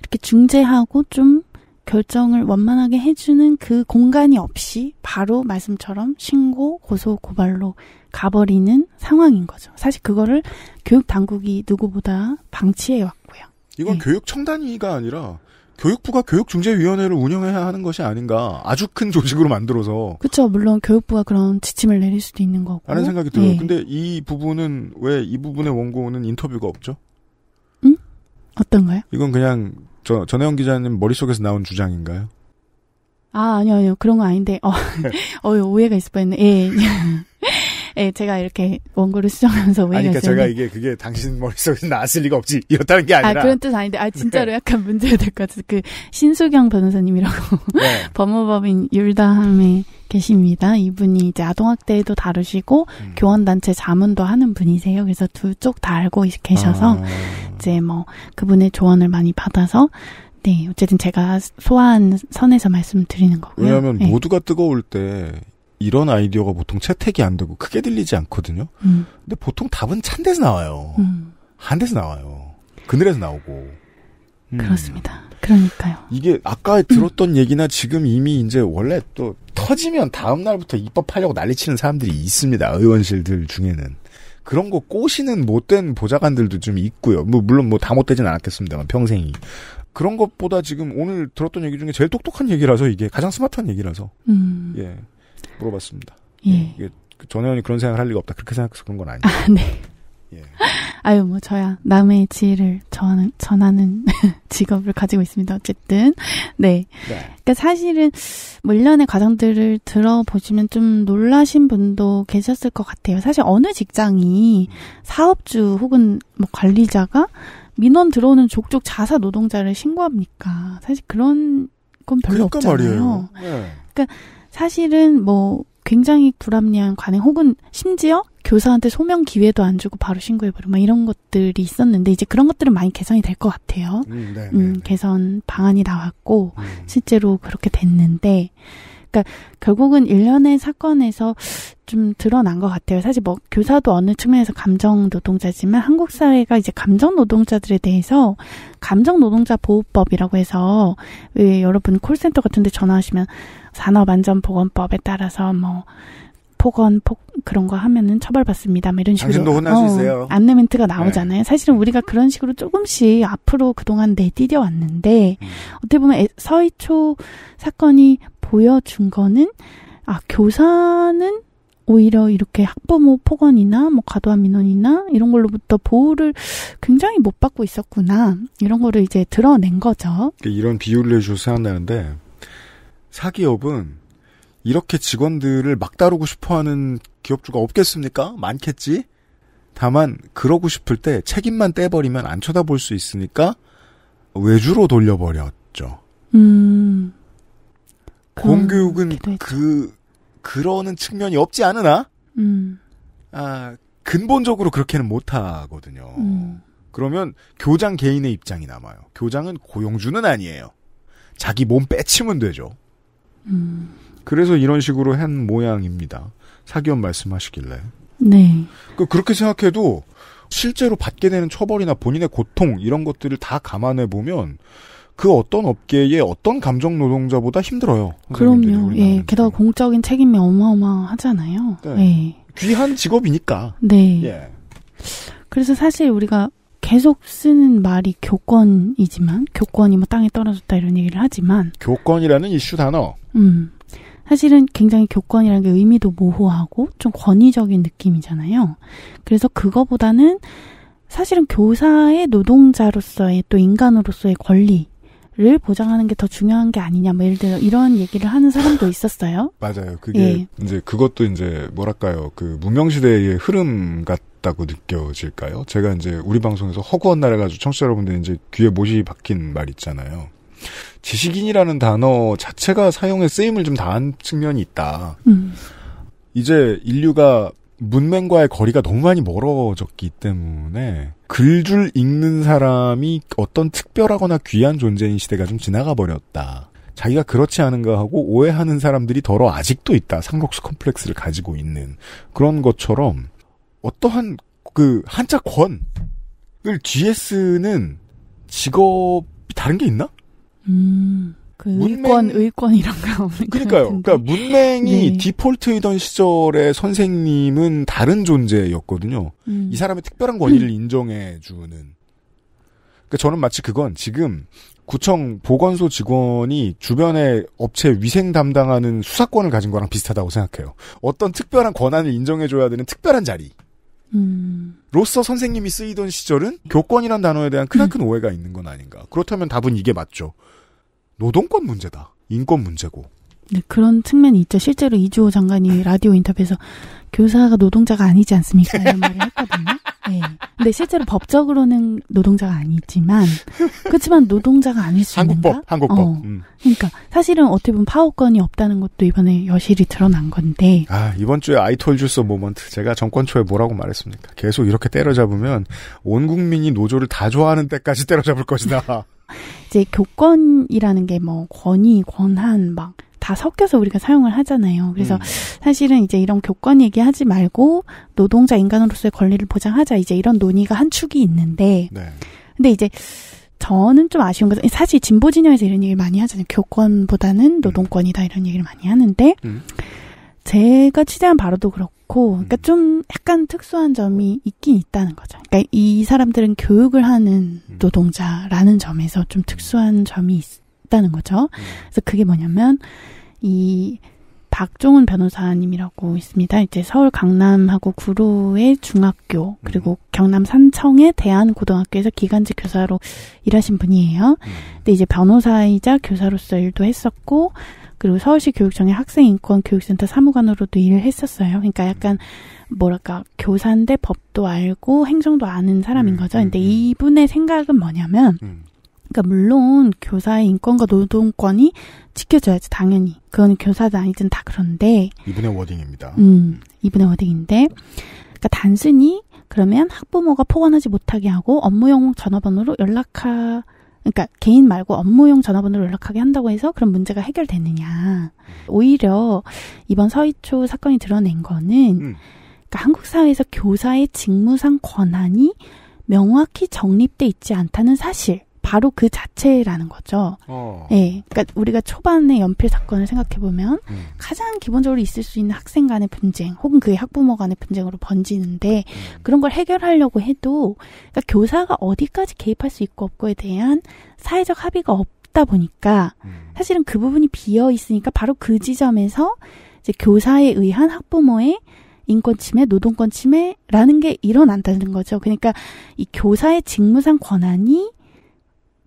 이렇게 중재하고 좀 결정을 원만하게 해주는 그 공간이 없이 바로 말씀처럼 신고, 고소, 고발로 가버리는 상황인 거죠. 사실 그거를 교육 당국이 누구보다 방치해 왔고요. 이건 네. 교육 청단위가 아니라 교육부가 교육중재위원회를 운영해야 하는 것이 아닌가. 아주 큰 조직으로 만들어서. 그렇죠. 물론 교육부가 그런 지침을 내릴 수도 있는 거고. 라는 생각이 들어요. 네. 근데 이 부분은 왜 이 부분의 원고는 인터뷰가 없죠? 응? 어떤가요? 이건 그냥 저 전혜원 기자님 머릿속에서 나온 주장인가요? 아, 아니요, 아니요. 그런 거 아닌데. 어, 어 오해가 있을 뻔했네. 예. 예, 제가 이렇게 원고를 수정하면서 오해가 있었는데. 아니, 그러니까 제가 이게 그게 당신 머릿속에서 나왔을 리가 없지. 이렇다는 게 아니라. 아, 그런 뜻 아닌데. 아, 진짜로 네. 약간 문제가 될 것 같아서. 그 신수경 변호사님이라고 네. 법무법인 율담에 계십니다. 이분이 이제 아동학대도 다루시고 음. 교원단체 자문도 하는 분이세요. 그래서 두 쪽 다 알고 계셔서 아. 이제 뭐 그분의 조언을 많이 받아서 네 어쨌든 제가 소화한 선에서 말씀드리는 거고요. 왜냐하면 네. 모두가 뜨거울 때 이런 아이디어가 보통 채택이 안 되고 크게 들리지 않거든요. 음. 근데 보통 답은 찬 데서 나와요. 음. 한 데서 나와요. 그늘에서 나오고. 음. 그렇습니다. 그러니까요. 이게 아까 들었던 음. 얘기나 지금 이미 이제 원래 또 터지면 다음 날부터 입법하려고 난리치는 사람들이 있습니다. 의원실들 중에는 그런 거 꼬시는 못된 보좌관들도 좀 있고요. 뭐 물론 뭐 다 못되진 않았겠습니다만 평생이 그런 것보다 지금 오늘 들었던 얘기 중에 제일 똑똑한 얘기라서 이게 가장 스마트한 얘기라서 음. 예 물어봤습니다. 예. 예. 전혜원이 그런 생각을 할 리가 없다. 그렇게 생각해서 그런 건 아니에요. 아, 네. 예. 아유, 뭐, 저야, 남의 지혜를 전, 전하는 직업을 가지고 있습니다. 어쨌든. 네. 네. 그니까 사실은, 뭐, 일련의 과정들을 들어보시면 좀 놀라신 분도 계셨을 것 같아요. 사실 어느 직장이 사업주 혹은 뭐 관리자가 민원 들어오는 족족 자사 노동자를 신고합니까? 사실 그런 건 별로 그러니까 없잖아요. 네. 그니까 사실은 뭐, 굉장히 불합리한 관행 혹은 심지어 교사한테 소명 기회도 안 주고 바로 신고해버리고 막 이런 것들이 있었는데 이제 그런 것들은 많이 개선이 될 것 같아요. 음, 네, 음, 네, 개선 방안이 나왔고 음. 실제로 그렇게 됐는데 그러니까 결국은 일련의 사건에서 좀 드러난 것 같아요. 사실 뭐 교사도 어느 측면에서 감정 노동자지만 한국 사회가 이제 감정 노동자들에 대해서 감정 노동자 보호법이라고 해서 왜 여러분 콜센터 같은 데 전화하시면 산업안전보건법에 따라서 뭐 폭언, 폭 그런 거 하면은 처벌받습니다. 뭐 이런 식으로 당신도 혼날 어, 수 있어요. 안내 멘트가 나오잖아요. 네. 사실은 우리가 그런 식으로 조금씩 앞으로 그동안 내디뎌 왔는데 음. 어떻게 보면 서이초 사건이 보여준 거는 아 교사는 오히려 이렇게 학부모 폭언이나 뭐 과도한 민원이나 이런 걸로부터 보호를 굉장히 못 받고 있었구나. 이런 거를 이제 드러낸 거죠. 이런 비유를 해주셔서 생각나는데 사기업은 이렇게 직원들을 막 다루고 싶어하는 기업주가 없겠습니까? 많겠지? 다만 그러고 싶을 때 책임만 떼버리면 안 쳐다볼 수 있으니까 외주로 돌려버렸죠. 음, 공교육은 그 그러는 측면이 없지 않으나 음. 아, 근본적으로 그렇게는 못하거든요. 음. 그러면 교장 개인의 입장이 남아요. 교장은 고용주는 아니에요. 자기 몸 빼치면 되죠. 음. 그래서 이런 식으로 한 모양입니다. 사기업 말씀하시길래. 네. 그렇게 생각해도 실제로 받게 되는 처벌이나 본인의 고통 이런 것들을 다 감안해 보면 그 어떤 업계의 어떤 감정 노동자보다 힘들어요. 그럼요. 예. 게다가 공적인 책임이 어마어마하잖아요. 네. 예. 귀한 직업이니까. 네. 예. 그래서 사실 우리가 계속 쓰는 말이 교권이지만 교권이 뭐 땅에 떨어졌다 이런 얘기를 하지만 교권이라는 이슈 단어. 음. 사실은 굉장히 교권이라는 게 의미도 모호하고 좀 권위적인 느낌이잖아요. 그래서 그거보다는 사실은 교사의 노동자로서의 또 인간으로서의 권리를 보장하는 게 더 중요한 게 아니냐. 뭐 예를 들어 이런 얘기를 하는 사람도 있었어요. 맞아요. 그게 예. 이제 그것도 이제 뭐랄까요. 그 문명시대의 흐름 같다고 느껴질까요? 제가 이제 우리 방송에서 허구한 날 해가지고 청취자 여러분들 이제 귀에 못이 박힌 말 있잖아요. 지식인이라는 단어 자체가 사용의 쓰임을 좀 다한 측면이 있다. 음. 이제 인류가 문맹과의 거리가 너무 많이 멀어졌기 때문에 글줄 읽는 사람이 어떤 특별하거나 귀한 존재인 시대가 좀 지나가 버렸다. 자기가 그렇지 않은가 하고 오해하는 사람들이 더러 아직도 있다. 상록수 컴플렉스를 가지고 있는 그런 것처럼 어떠한 그 한자 권을 뒤에 쓰는 직업이 다른 게 있나? 음, 그 문맹... 의권, 의권이란가 없는 그러니까요. 그러니까 문맹이 네. 디폴트이던 시절에 선생님은 다른 존재였거든요. 음. 이 사람의 특별한 권위를 음. 인정해주는. 그러니까 저는 마치 그건 지금 구청 보건소 직원이 주변의 업체 위생 담당하는 수사권을 가진 거랑 비슷하다고 생각해요. 어떤 특별한 권한을 인정해줘야 되는 특별한 자리. 음. 로서 선생님이 쓰이던 시절은 교권이란 단어에 대한 크나큰 음. 오해가 있는 건 아닌가. 그렇다면 답은 이게 맞죠. 노동권 문제다. 인권 문제고. 네, 그런 측면이 있죠. 실제로 이주호 장관이 라디오 인터뷰에서 교사가 노동자가 아니지 않습니까? 이런 말을 했거든요. 네. 근데 실제로 법적으로는 노동자가 아니지만, 그렇지만 노동자가 아닐 수 있는가? 한국법, 한국법. 어. 음. 그러니까 사실은 어떻게 보면 파업권이 없다는 것도 이번에 여실히 드러난 건데. 아, 이번 주에 I told you so 모먼트. 제가 정권 초에 뭐라고 말했습니까? 계속 이렇게 때려잡으면 온 국민이 노조를 다 좋아하는 때까지 때려잡을 것이다. 이제 교권이라는 게 뭐 권위, 권한 막. 다 섞여서 우리가 사용을 하잖아요. 그래서 음. 사실은 이제 이런 교권 얘기하지 말고 노동자 인간으로서의 권리를 보장하자 이제 이런 논의가 한 축이 있는데 네. 근데 이제 저는 좀 아쉬운 건 사실 진보 진영에서 이런 얘기를 많이 하잖아요. 교권보다는 노동권이다 이런 얘기를 많이 하는데 음. 제가 취재한 바로도 그렇고 그러니까 좀 약간 특수한 점이 있긴 있다는 거죠. 그러니까 이 사람들은 교육을 하는 노동자라는 점에서 좀 특수한 점이 있어요. 다는 거죠. 그래서 그게 뭐냐면 이 박종훈 변호사님이라고 있습니다. 이제 서울 강남하고 구로의 중학교 그리고 경남 산청의 대한고등학교에서 기간제 교사로 일하신 분이에요. 근데 이제 변호사이자 교사로서 일도 했었고 그리고 서울시 교육청의 학생인권교육센터 사무관으로도 일을 했었어요. 그러니까 약간 뭐랄까 교사인데 법도 알고 행정도 아는 사람인 거죠. 근데 이분의 생각은 뭐냐면 그러니까 물론 교사의 인권과 노동권이 지켜져야지 당연히 그건 교사든 아니든 다 그런데 이분의 워딩입니다. 음, 이분의 워딩인데 그러니까 단순히 그러면 학부모가 폭언하지 못하게 하고 업무용 전화번호로 연락하 그러니까 개인 말고 업무용 전화번호로 연락하게 한다고 해서 그런 문제가 해결되느냐. 오히려 이번 서이초 사건이 드러낸 거는 음. 그러니까 한국 사회에서 교사의 직무상 권한이 명확히 정립돼 있지 않다는 사실. 바로 그 자체라는 거죠. 어. 예, 그러니까 우리가 초반에 연필 사건을 생각해 보면 음. 가장 기본적으로 있을 수 있는 학생 간의 분쟁, 혹은 그의 학부모 간의 분쟁으로 번지는데 음. 그런 걸 해결하려고 해도 그러니까 교사가 어디까지 개입할 수 있고 없고에 대한 사회적 합의가 없다 보니까 음. 사실은 그 부분이 비어 있으니까 바로 그 지점에서 이제 교사에 의한 학부모의 인권 침해, 노동권 침해라는 게 일어난다는 거죠. 그러니까 이 교사의 직무상 권한이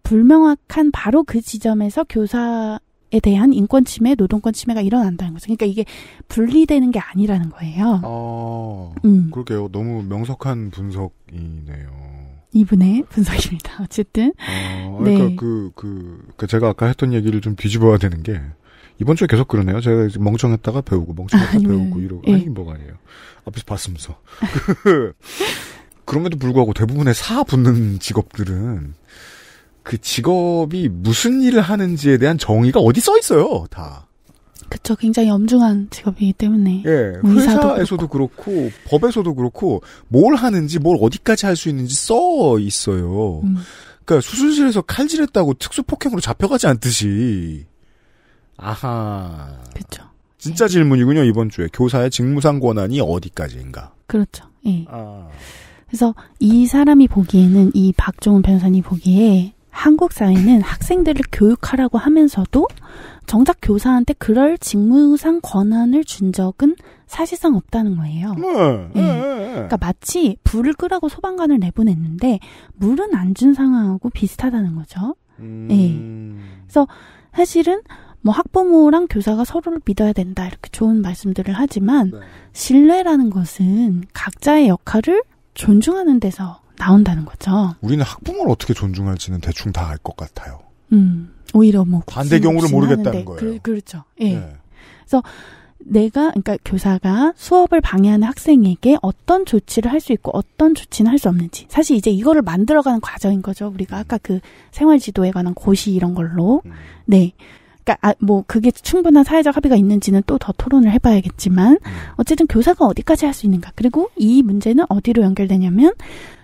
불명확한 바로 그 지점에서 교사에 대한 인권 침해, 노동권 침해가 일어난다는 거죠. 그러니까 이게 분리되는 게 아니라는 거예요. 아, 음. 그러게요. 너무 명석한 분석이네요. 이분의 분석입니다. 어쨌든. 아, 그러니까 네. 그, 그, 그, 제가 아까 했던 얘기를 좀 뒤집어야 되는 게, 이번 주에 계속 그러네요. 제가 멍청했다가 배우고, 멍청했다가 아니면, 배우고, 이러고. 예. 아니, 뭐가 아니에요. 앞에서 봤으면서. 그럼에도 불구하고 대부분의 사 붙는 직업들은, 그 직업이 무슨 일을 하는지에 대한 정의가 어디 써 있어요, 다. 그쵸, 굉장히 엄중한 직업이기 때문에. 예, 회사에서도 그렇고. 그렇고, 법에서도 그렇고, 뭘 하는지, 뭘 어디까지 할 수 있는지 써 있어요. 음. 그러니까 수술실에서 칼질했다고 특수폭행으로 잡혀가지 않듯이. 아하. 그쵸. 진짜 예. 질문이군요, 이번 주에. 교사의 직무상 권한이 어디까지인가. 그렇죠, 예. 아. 그래서 이 사람이 보기에는, 이 박종훈 변호사님 보기에, 한국 사회는 학생들을 교육하라고 하면서도 정작 교사한테 그럴 직무상 권한을 준 적은 사실상 없다는 거예요. 네. 네. 그러니까 마치 불을 끄라고 소방관을 내보냈는데 물은 안 준 상황하고 비슷하다는 거죠. 음... 네. 그래서 사실은 뭐 학부모랑 교사가 서로를 믿어야 된다 이렇게 좋은 말씀들을 하지만 네. 신뢰라는 것은 각자의 역할을 존중하는 데서 나온다는 거죠. 우리는 학부모를 어떻게 존중할지는 대충 다 알 것 같아요. 음, 오히려 뭐 반대 경우를 모르겠다는 거예요. 그, 그렇죠. 예. 네. 그래서 내가 그러니까 교사가 수업을 방해하는 학생에게 어떤 조치를 할 수 있고 어떤 조치는 할 수 없는지 사실 이제 이거를 만들어가는 과정인 거죠. 우리가 아까 그 생활지도에 관한 고시 이런 걸로 음. 네. 그러니까 아, 뭐 그게 충분한 사회적 합의가 있는지는 또 더 토론을 해봐야겠지만 어쨌든 교사가 어디까지 할 수 있는가. 그리고 이 문제는 어디로 연결되냐면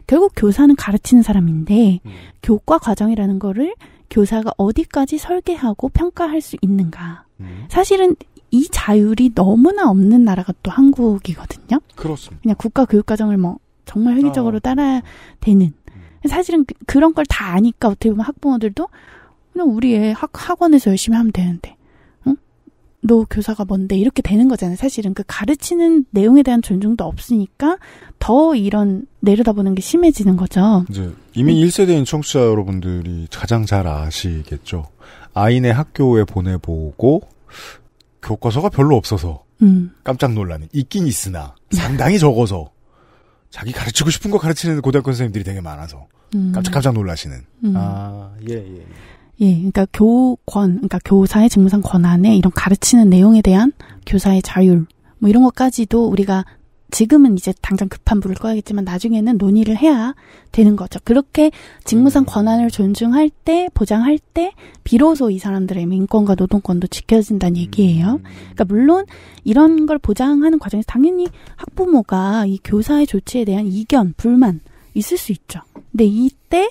결국 교사는 가르치는 사람인데 음. 교과 과정이라는 거를 교사가 어디까지 설계하고 평가할 수 있는가. 음. 사실은 이 자율이 너무나 없는 나라가 또 한국이거든요. 그렇습니다. 그냥 국가 교육 과정을 뭐 정말 획일적으로 어. 따라야 되는. 사실은 그런 걸 다 아니까 어떻게 보면 학부모들도 그냥 우리 애 학, 학원에서 열심히 하면 되는데 응? 너 교사가 뭔데? 이렇게 되는 거잖아요. 사실은 그 가르치는 내용에 대한 존중도 없으니까 더 이런 내려다보는 게 심해지는 거죠. 이제 이미 응. 일 세대인 청취자 여러분들이 가장 잘 아시겠죠. 아이네 학교에 보내보고 교과서가 별로 없어서 음. 깜짝 놀라는. 있긴 있으나 상당히 적어서 자기 가르치고 싶은 거 가르치는 고등학교 선생님들이 되게 많아서 음. 깜짝깜짝 놀라시는. 음. 아, 예, 예. 예, 그러니까 교권, 그러니까 교사의 직무상 권한에 이런 가르치는 내용에 대한 교사의 자율, 뭐 이런 것까지도 우리가 지금은 이제 당장 급한 불을 꺼야겠지만 나중에는 논의를 해야 되는 거죠. 그렇게 직무상 권한을 존중할 때, 보장할 때 비로소 이 사람들의 인권과 노동권도 지켜진다는 얘기예요. 그러니까 물론 이런 걸 보장하는 과정에서 당연히 학부모가 이 교사의 조치에 대한 이견, 불만 있을 수 있죠. 근데 이때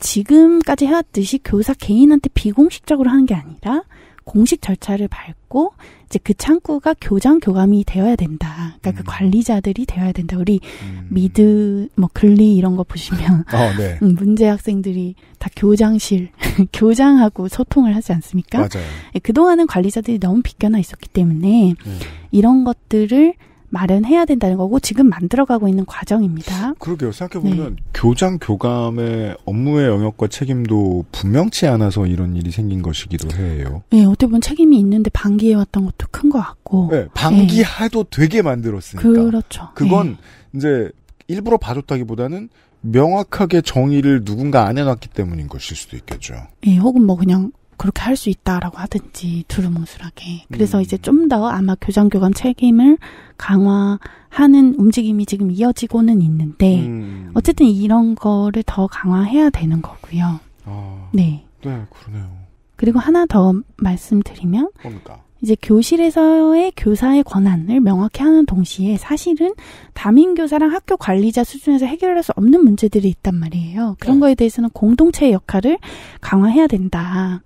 지금까지 해왔듯이 교사 개인한테 비공식적으로 하는 게 아니라 공식 절차를 밟고 이제 그 창구가 교장 교감이 되어야 된다. 그러니까 음. 그 관리자들이 되어야 된다. 우리 음. 미드 뭐 글리 이런 거 보시면 어, 네. 문제 학생들이 다 교장실 교장하고 소통을 하지 않습니까? 맞아요. 예, 그동안은 관리자들이 너무 빗겨나 있었기 때문에 음. 이런 것들을 마련해야 된다는 거고 지금 만들어가고 있는 과정입니다. 그러게요. 생각해보면 네. 교장 교감의 업무의 영역과 책임도 분명치 않아서 이런 일이 생긴 것이기도 해요. 네. 어떻게 보면 책임이 있는데 방기해왔던 것도 큰 것 같고. 네. 방기해도 네. 되게 만들었으니까. 그렇죠. 그건 네. 이제 일부러 봐줬다기보다는 명확하게 정의를 누군가 안 해놨기 때문인 것일 수도 있겠죠. 네. 혹은 뭐 그냥. 그렇게 할 수 있다라고 하든지 두루뭉술하게. 그래서 음. 이제 좀 더 아마 교장교감 책임을 강화하는 움직임이 지금 이어지고는 있는데 음. 어쨌든 이런 거를 더 강화해야 되는 거고요. 아, 네. 네, 그러네요. 그리고 하나 더 말씀드리면 뭡니까? 이제 교실에서의 교사의 권한을 명확히 하는 동시에 사실은 담임교사랑 학교 관리자 수준에서 해결할 수 없는 문제들이 있단 말이에요. 그런 네. 거에 대해서는 공동체의 역할을 강화해야 된다.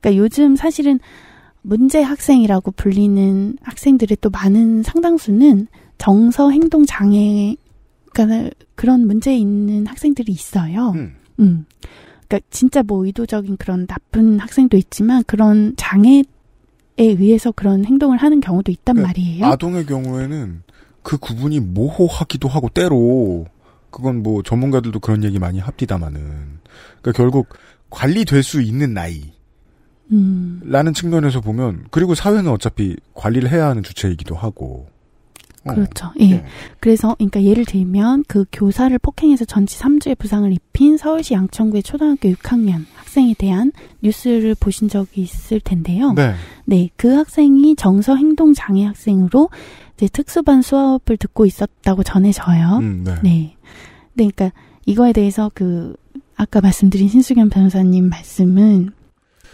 그러니까 요즘 사실은 문제 학생이라고 불리는 학생들의 또 많은 상당수는 정서 행동 장애, 그러니까 그런 문제 있는 학생들이 있어요. 음. 음. 그러니까 진짜 뭐 의도적인 그런 나쁜 학생도 있지만 그런 장애 에 의해서 그런 행동을 하는 경우도 있단 그러니까 말이에요. 아동의 경우에는 그 구분이 모호하기도 하고 때로 그건 뭐 전문가들도 그런 얘기 많이 합디다마는 그러니까 결국 관리될 수 있는 나이 음. 라는 측면에서 보면 그리고 사회는 어차피 관리를 해야 하는 주체이기도 하고 어. 그렇죠. 예. 네. 그래서 그러니까 예를 들면 그 교사를 폭행해서 전치 삼 주의 부상을 입힌 서울시 양천구의 초등학교 육 학년 학생에 대한 뉴스를 보신 적이 있을 텐데요. 네. 네, 그 학생이 정서 행동 장애 학생으로 이제 특수반 수업을 듣고 있었다고 전해져요. 음, 네. 네. 네, 그러니까 이거에 대해서 그 아까 말씀드린 신수경 변호사님 말씀은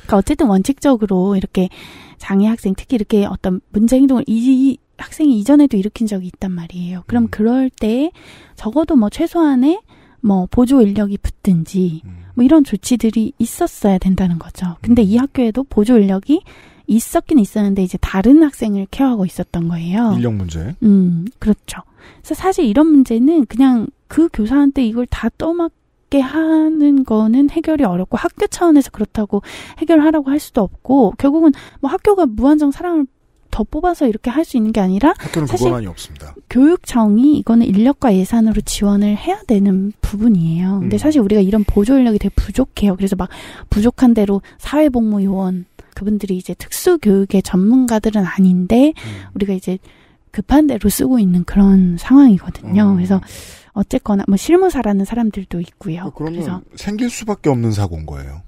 그러니까 어쨌든 원칙적으로 이렇게 장애 학생 특히 이렇게 어떤 문제 행동을 이 학생이 이전에도 일으킨 적이 있단 말이에요. 그럼 음. 그럴 때 적어도 뭐 최소한의 뭐 보조 인력이 붙든지 뭐 이런 조치들이 있었어야 된다는 거죠. 근데 이 학교에도 보조 인력이 있었긴 있었는데 이제 다른 학생을 케어하고 있었던 거예요. 인력 문제. 음, 그렇죠. 그래서 사실 이런 문제는 그냥 그 교사한테 이걸 다 떠맡게 하는 거는 해결이 어렵고 학교 차원에서 그렇다고 해결하라고 할 수도 없고 결국은 뭐 학교가 무한정 사람을 더 뽑아서 이렇게 할 수 있는 게 아니라 학교는 그거만이 없습니다. 교육청이 이거는 인력과 예산으로 지원을 해야 되는 부분이에요. 음. 근데 사실 우리가 이런 보조 인력이 되게 부족해요. 그래서 막 부족한 대로 사회복무 요원 그분들이 이제 특수 교육의 전문가들은 아닌데 음. 우리가 이제 급한 대로 쓰고 있는 그런 상황이거든요. 음. 그래서 어쨌거나 뭐 실무사라는 사람들도 있고요. 어, 그러면 그래서 생길 수밖에 없는 사고인 거예요.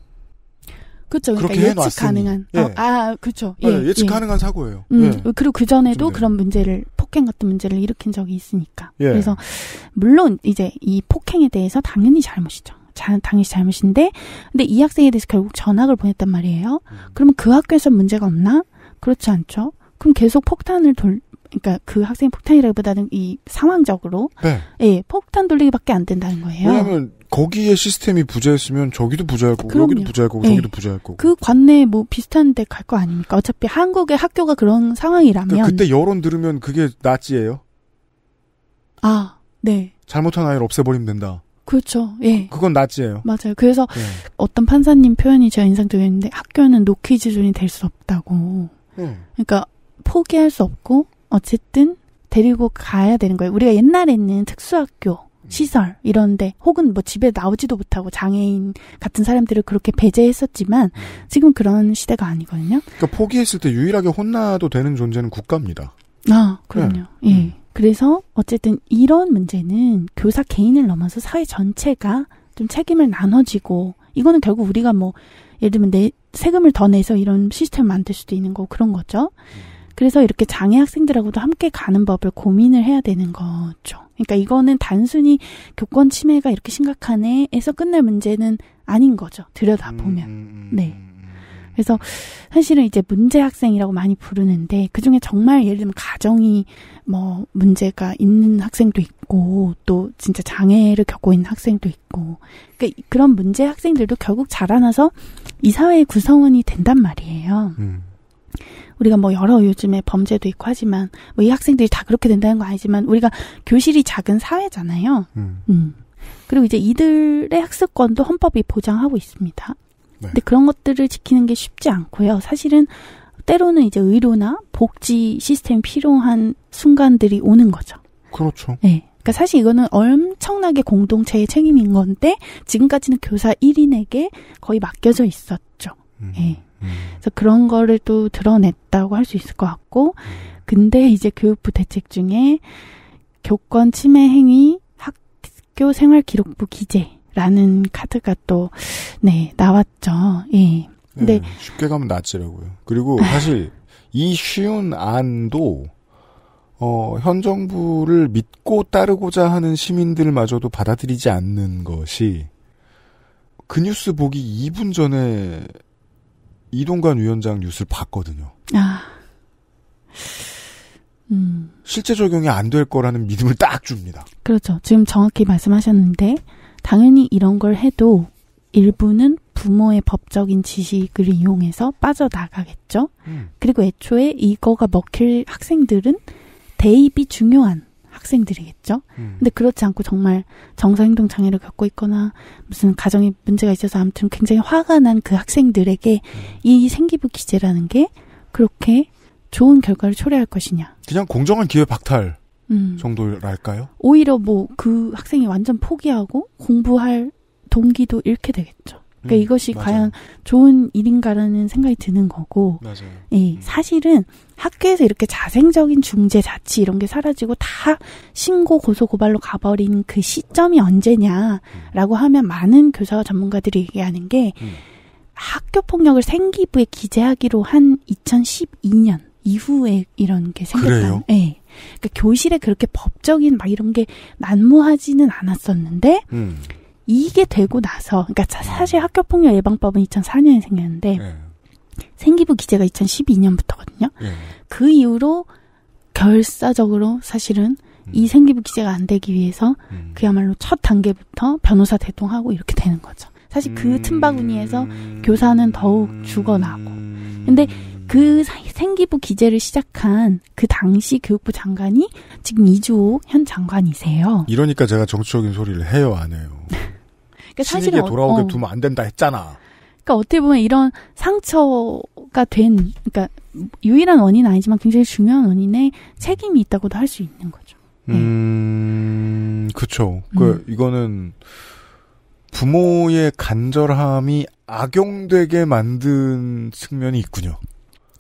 그렇죠. 그러니까 예측 해놨으니. 가능한. 예. 어, 아, 그렇죠. 예, 예, 예측 예. 가능한 사고예요. 음, 예. 그리고 그 전에도 그런 문제를 폭행 같은 문제를 일으킨 적이 있으니까. 예. 그래서 물론 이제 이 폭행에 대해서 당연히 잘못이죠. 자, 당연히 잘못인데, 근데 이 학생에 대해서 결국 전학을 보냈단 말이에요. 그러면 그 학교에서 문제가 없나? 그렇지 않죠. 그럼 계속 폭탄을 돌, 그러니까 그 학생이 폭탄이라기보다는 이 상황적으로 네. 예, 폭탄 돌리기밖에 안 된다는 거예요. 왜냐하면 거기에 시스템이 부자였으면 저기도 부자일 거고 그럼요. 여기도 부자일 거고 예. 저기도 부자일 거고. 그 관내에 뭐 비슷한 데 갈 거 아닙니까? 어차피 한국의 학교가 그런 상황이라면. 그러니까 그때 여론 들으면 그게 나치예요? 아, 네. 잘못한 아이를 없애버리면 된다. 그렇죠. 예. 그건 나치예요. 맞아요. 그래서 예. 어떤 판사님 표현이 제가 인상적이었는데 학교는 노키즈 존이 될 수 없다고. 예. 그러니까 포기할 수 없고 어쨌든 데리고 가야 되는 거예요. 우리가 옛날에는 특수학교, 시설 이런데 혹은 뭐 집에 나오지도 못하고 장애인 같은 사람들을 그렇게 배제했었지만 지금 그런 시대가 아니거든요. 그러니까 포기했을 때 유일하게 혼나도 되는 존재는 국가입니다. 아, 그럼요. 네. 예. 음. 그래서 어쨌든 이런 문제는 교사 개인을 넘어서 사회 전체가 좀 책임을 나눠지고 이거는 결국 우리가 뭐 예를 들면 내 세금을 더 내서 이런 시스템을 만들 수도 있는 거고 그런 거죠. 그래서 이렇게 장애 학생들하고도 함께 가는 법을 고민을 해야 되는 거죠. 그러니까 이거는 단순히 교권 침해가 이렇게 심각하네 해서 끝날 문제는 아닌 거죠. 들여다보면. 네. 그래서 사실은 이제 문제 학생이라고 많이 부르는데 그중에 정말 예를 들면 가정이 뭐 문제가 있는 학생도 있고 또 진짜 장애를 겪고 있는 학생도 있고 그러니까 그런 문제 학생들도 결국 자라나서 이 사회의 구성원이 된단 말이에요. 음. 우리가 뭐 여러 요즘에 범죄도 있고 하지만 뭐 이 학생들이 다 그렇게 된다는 건 아니지만 우리가 교실이 작은 사회잖아요. 음. 음. 그리고 이제 이들의 학습권도 헌법이 보장하고 있습니다. 네. 근데 그런 것들을 지키는 게 쉽지 않고요. 사실은 때로는 이제 의료나 복지 시스템이 필요한 순간들이 오는 거죠. 그렇죠. 네. 그러니까 사실 이거는 엄청나게 공동체의 책임인 건데 지금까지는 교사 일 인에게 거의 맡겨져 있었죠. 음. 네. 그래서 그런 거를 또 드러냈다고 할 수 있을 것 같고, 근데 이제 교육부 대책 중에 교권 침해 행위 학교 생활 기록부 기재라는 카드가 또, 네, 나왔죠. 예. 근데. 네, 쉽게 가면 낫지라고요. 그리고 사실 이 쉬운 안도, 어, 현 정부를 믿고 따르고자 하는 시민들마저도 받아들이지 않는 것이 그 뉴스 보기 이 분 전에 이동관 위원장 뉴스를 봤거든요. 아, 음. 실제 적용이 안 될 거라는 믿음을 딱 줍니다. 그렇죠. 지금 정확히 말씀하셨는데 당연히 이런 걸 해도 일부는 부모의 법적인 지식을 이용해서 빠져나가겠죠. 음. 그리고 애초에 이거가 먹힐 학생들은 대입이 중요한 학생들이겠죠. 음. 근데 그렇지 않고 정말 정서행동장애를 갖고 있거나 무슨 가정에 문제가 있어서 아무튼 굉장히 화가 난 그 학생들에게 음. 이 생기부 기재라는 게 그렇게 좋은 결과를 초래할 것이냐. 그냥 공정한 기회 박탈 음. 정도랄까요? 오히려 뭐 그 학생이 완전 포기하고 공부할 동기도 잃게 되겠죠. 그러니까 음, 이것이 맞아요. 과연 좋은 일인가라는 생각이 드는 거고, 맞아요. 예, 음. 사실은 학교에서 이렇게 자생적인 중재, 자치 이런 게 사라지고 다 신고, 고소, 고발로 가버린 그 시점이 언제냐라고 하면 많은 교사와 전문가들이 얘기하는 게 음. 학교 폭력을 생기부에 기재하기로 한 이천십이 년 이후에 이런 게 생겼다. 예. 그러니까 교실에 그렇게 법적인 막 이런 게 난무하지는 않았었는데. 음. 이게 되고 나서, 그러니까 사실 학교폭력 예방법은 이천사 년에 생겼는데 네. 생기부 기재가 이천십이 년부터거든요. 네. 그 이후로 결사적으로 사실은 음. 이 생기부 기재가 안 되기 위해서 음. 그야말로 첫 단계부터 변호사 대동하고 이렇게 되는 거죠. 사실 그 음. 틈바구니에서 교사는 더욱 죽어나고. 근데 그 생기부 기재를 시작한 그 당시 교육부 장관이 지금 이주호 현 장관이세요. 이러니까 제가 정치적인 소리를 해요, 안 해요? 그러니까 사실은 신에게 돌아오게 어, 두면 안 된다 했잖아. 그러니까 어떻게 보면 이런 상처가 된, 그러니까 유일한 원인은 아니지만 굉장히 중요한 원인에 책임이 있다고도 할 수 있는 거죠. 네. 음, 그렇죠. 음. 그 이거는 부모의 간절함이 악용되게 만든 측면이 있군요.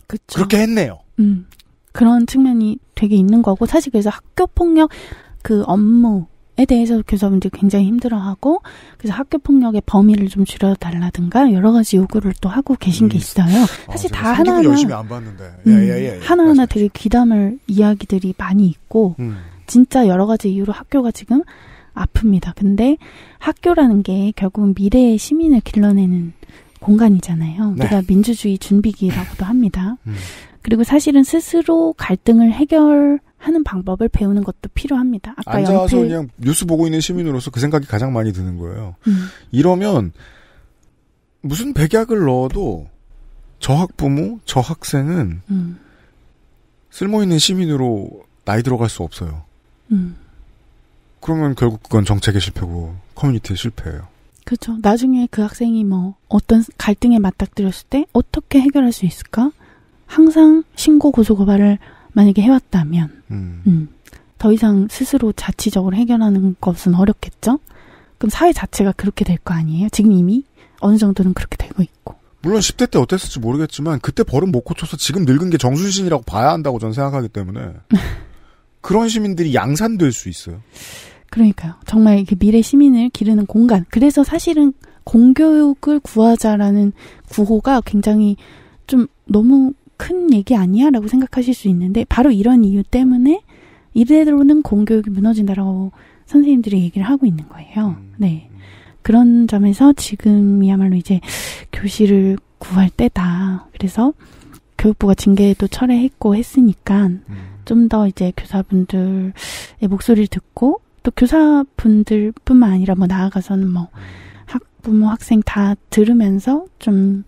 그렇죠. 그렇게 했네요. 음, 그런 측면이 되게 있는 거고 사실 그래서 학교 폭력 그 업무. 에 대해서 교사분들이 굉장히 힘들어하고 그래서 학교폭력의 범위를 좀 줄여달라든가 여러 가지 요구를 또 하고 계신 음. 게 있어요. 사실 아, 다 하나하나 열심히 안 봤는데 음, 예, 예, 예, 예. 하나하나 되게 귀담을 이야기들이 많이 있고 음. 진짜 여러 가지 이유로 학교가 지금 아픕니다. 근데 학교라는 게 결국은 미래의 시민을 길러내는 공간이잖아요. 네. 우리가 민주주의 준비기라고도 합니다. 음. 그리고 사실은 스스로 갈등을 해결하는 방법을 배우는 것도 필요합니다. 아까 앉아서 연패... 그냥 뉴스 보고 있는 시민으로서 그 생각이 가장 많이 드는 거예요. 음. 이러면 무슨 백약을 넣어도 저 학부모, 저 학생은 음. 쓸모있는 시민으로 나이 들어갈 수 없어요. 음. 그러면 결국 그건 정책의 실패고 커뮤니티의 실패예요. 그렇죠. 나중에 그 학생이 뭐 어떤 갈등에 맞닥뜨렸을 때 어떻게 해결할 수 있을까? 항상 신고, 고소, 고발을 만약에 해왔다면 음. 음, 더 이상 스스로 자치적으로 해결하는 것은 어렵겠죠? 그럼 사회 자체가 그렇게 될 거 아니에요? 지금 이미 어느 정도는 그렇게 되고 있고. 물론 십 대 때 어땠을지 모르겠지만 그때 버릇 못 고쳐서 지금 늙은 게 정순신이라고 봐야 한다고 저는 생각하기 때문에 그런 시민들이 양산될 수 있어요. 그러니까요. 정말 이렇게 미래 시민을 기르는 공간. 그래서 사실은 공교육을 구하자라는 구호가 굉장히 좀 너무 큰 얘기 아니야? 라고 생각하실 수 있는데 바로 이런 이유 때문에 이대로는 공교육이 무너진다라고 선생님들이 얘기를 하고 있는 거예요. 네. 그런 점에서 지금이야말로 이제 교실을 구할 때다. 그래서 교육부가 징계도 철회했고 했으니까 음. 좀 더 이제 교사분들의 목소리를 듣고 또 교사분들 뿐만 아니라 뭐 나아가서는 뭐 학부모, 학생 다 들으면서 좀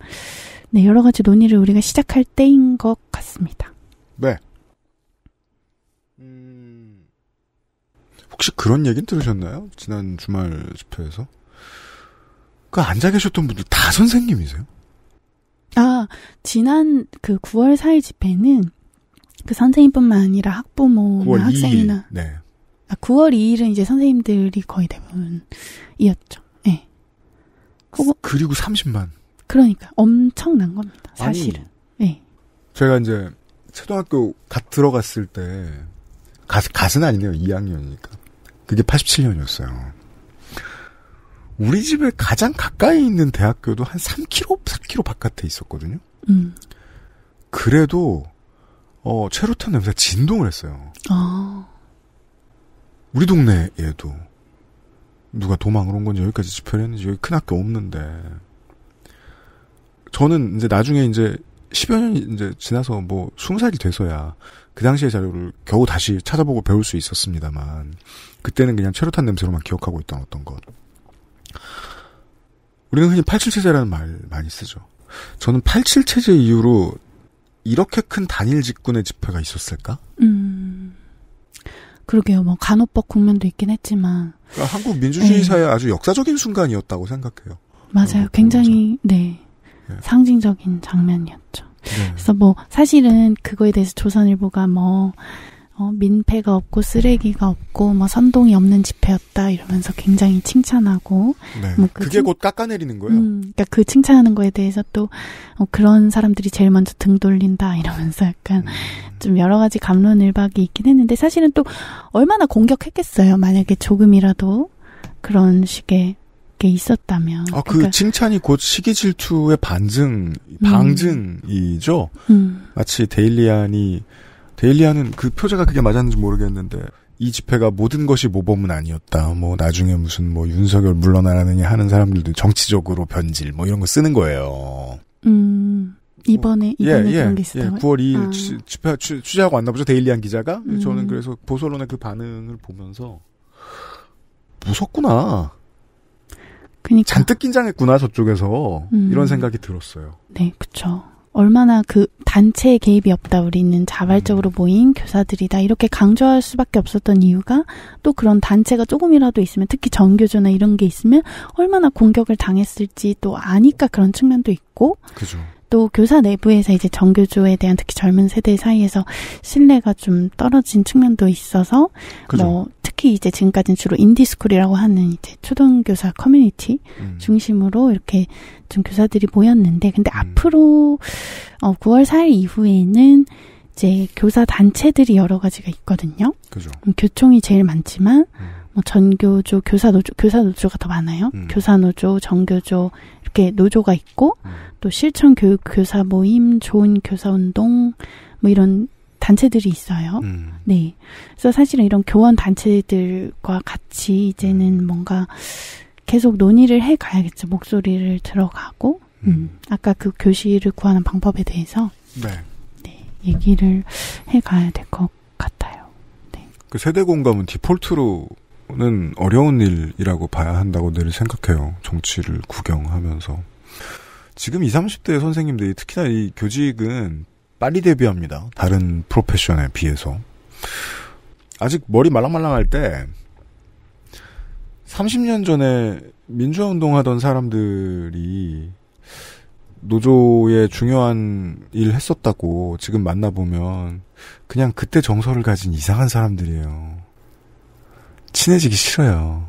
네, 여러 가지 논의를 우리가 시작할 때인 것 같습니다. 네. 음... 혹시 그런 얘기는 들으셨나요? 지난 주말 집회에서? 그 앉아 계셨던 분들 다 선생님이세요? 아, 지난 그 구월 사일 집회는 그 선생님뿐만 아니라 학부모나 구월 학생이나. 이 일. 네. 아, 구월 이일은 이제 선생님들이 거의 대부분이었죠. 예. 네. 그리고 삼십만. 그러니까 엄청난 겁니다. 사실은. 예. 네. 제가 이제 초등학교 갓 들어갔을 때 갓, 갓은 아니네요. 이 학년이니까. 그게 팔십칠년이었어요. 우리 집에 가장 가까이 있는 대학교도 한 삼 킬로미터, 사 킬로미터 바깥에 있었거든요. 음. 그래도 어, 최루탄 냄새가 진동을 했어요. 어. 우리 동네에도 누가 도망을 온 건지 여기까지 집회를 했는지 여기 큰 학교 없는데 저는 이제 나중에 이제 십여 년이 이제 지나서 뭐 스무 살이 돼서야 그 당시의 자료를 겨우 다시 찾아보고 배울 수 있었습니다만 그때는 그냥 최루탄 냄새로만 기억하고 있던 어떤 것. 우리는 흔히 팔십칠 체제라는 말 많이 쓰죠. 저는 팔십칠 체제 이후로 이렇게 큰 단일 직군의 집회가 있었을까? 음, 그러게요. 뭐 간호법 국면도 있긴 했지만 그러니까 한국 민주주의사의 아주 역사적인 순간이었다고 생각해요. 맞아요. 굉장히 네, 네. 상징적인 장면이었죠. 네. 그래서 뭐 사실은 그거에 대해서 조선일보가 뭐 어, 민폐가 없고 쓰레기가 없고 뭐 선동이 없는 집회였다 이러면서 굉장히 칭찬하고 네. 뭐 그 그게 칭... 곧 깎아내리는 거예요. 음, 그러니까 그 칭찬하는 거에 대해서 또 어, 그런 사람들이 제일 먼저 등 돌린다 이러면서 약간 음. 좀 여러 가지 갑론을박이 있긴 했는데 사실은 또 얼마나 공격했겠어요. 만약에 조금이라도 그런 식의 게 있었다면. 아, 그 그러니까... 칭찬이 곧 시기 질투의 반증, 방증이죠. 음. 음. 마치 데일리안이 데일리안은 그 표제가 그게 맞았는지 모르겠는데 이 집회가 모든 것이 모범은 아니었다. 뭐 나중에 무슨 뭐 윤석열 물러나라느냐 하는 사람들도 정치적으로 변질 뭐 이런 거 쓰는 거예요. 음 이번에 이번에 예, 그런 게 있었다고요? 예, 구월 이일 아. 취, 집회 취, 취재하고 왔나 보죠. 데일리안 기자가. 음. 저는 그래서 보수 언론의 그 반응을 보면서 무섭구나. 그러니까. 잔뜩 긴장했구나 저쪽에서 음. 이런 생각이 들었어요. 네, 그렇죠. 얼마나 그 단체의 개입이 없다. 우리는 자발적으로 모인 교사들이다. 이렇게 강조할 수밖에 없었던 이유가 또 그런 단체가 조금이라도 있으면 특히 정교조나 이런 게 있으면 얼마나 공격을 당했을지 또 아니까 그런 측면도 있고 그죠. 또 교사 내부에서 이제 정교조에 대한 특히 젊은 세대 사이에서 신뢰가 좀 떨어진 측면도 있어서 그죠. 뭐 특히 이제 지금까지는 주로 인디스쿨이라고 하는 이제 초등교사 커뮤니티 음. 중심으로 이렇게 좀 교사들이 모였는데 근데 음. 앞으로 어 구월 사일 이후에는 이제 교사 단체들이 여러 가지가 있거든요. 그죠. 교총이 제일 많지만 음. 뭐 전교조, 교사 노조, 교사 노조가 더 많아요. 음. 교사 노조, 정교조 이렇게 노조가 있고 음. 또 실천 교육 교사 모임, 좋은 교사 운동 뭐 이런 단체들이 있어요. 음. 네. 그래서 사실은 이런 교원 단체들과 같이 이제는 뭔가 계속 논의를 해 가야겠죠. 목소리를 들어가고, 음. 음. 아까 그 교실을 구하는 방법에 대해서. 네. 네. 얘기를 해 가야 될 것 같아요. 네. 그 세대 공감은 디폴트로는 어려운 일이라고 봐야 한다고 늘 생각해요. 정치를 구경하면서. 지금 이십, 삼십 대 선생님들이 특히나 이 교직은 빨리 데뷔합니다. 다른 프로페셔널에 비해서. 아직 머리 말랑말랑할 때 삼십 년 전에 민주화 운동하던 사람들이 노조의 중요한 일 했었다고 지금 만나보면 그냥 그때 정서를 가진 이상한 사람들이에요. 친해지기 싫어요.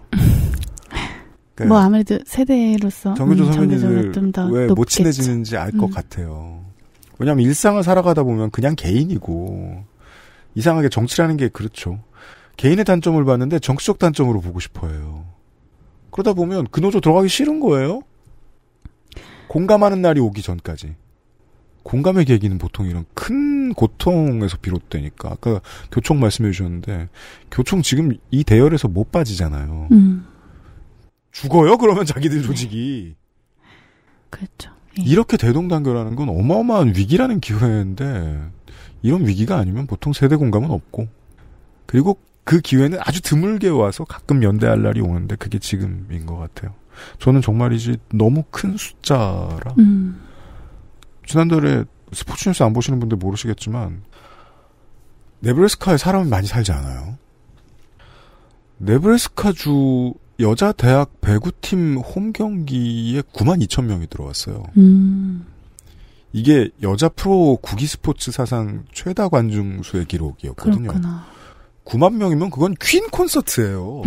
그러니까 뭐 아무래도 세대로서 정교조 선배님들 왜 못 친해지는지 알 것 음. 같아요. 왜냐하면 일상을 살아가다 보면 그냥 개인이고 이상하게 정치라는 게 그렇죠. 개인의 단점을 봤는데 정치적 단점으로 보고 싶어해요. 그러다 보면 그 노조 들어가기 싫은 거예요. 공감하는 날이 오기 전까지. 공감의 계기는 보통 이런 큰 고통에서 비롯되니까. 아까 교총 말씀해 주셨는데 교총 지금 이 대열에서 못 빠지잖아요. 음. 죽어요? 그러면 자기들 조직이. 네. 그렇죠. 이렇게 대동단결하는 건 어마어마한 위기라는 기회인데 이런 위기가 아니면 보통 세대 공감은 없고 그리고 그 기회는 아주 드물게 와서 가끔 연대할 날이 오는데 그게 지금인 것 같아요. 저는 정말이지 너무 큰 숫자라 음. 지난달에 스포츠뉴스 안 보시는 분들 모르시겠지만 네브래스카에 사람이 많이 살지 않아요. 네브래스카주 여자 대학 배구팀 홈경기에 구만 이천 명이 들어왔어요. 음. 이게 여자 프로 구기 스포츠 사상 최다 관중수의 기록이었거든요. 그렇구나. 구만 명이면 그건 퀸 콘서트예요.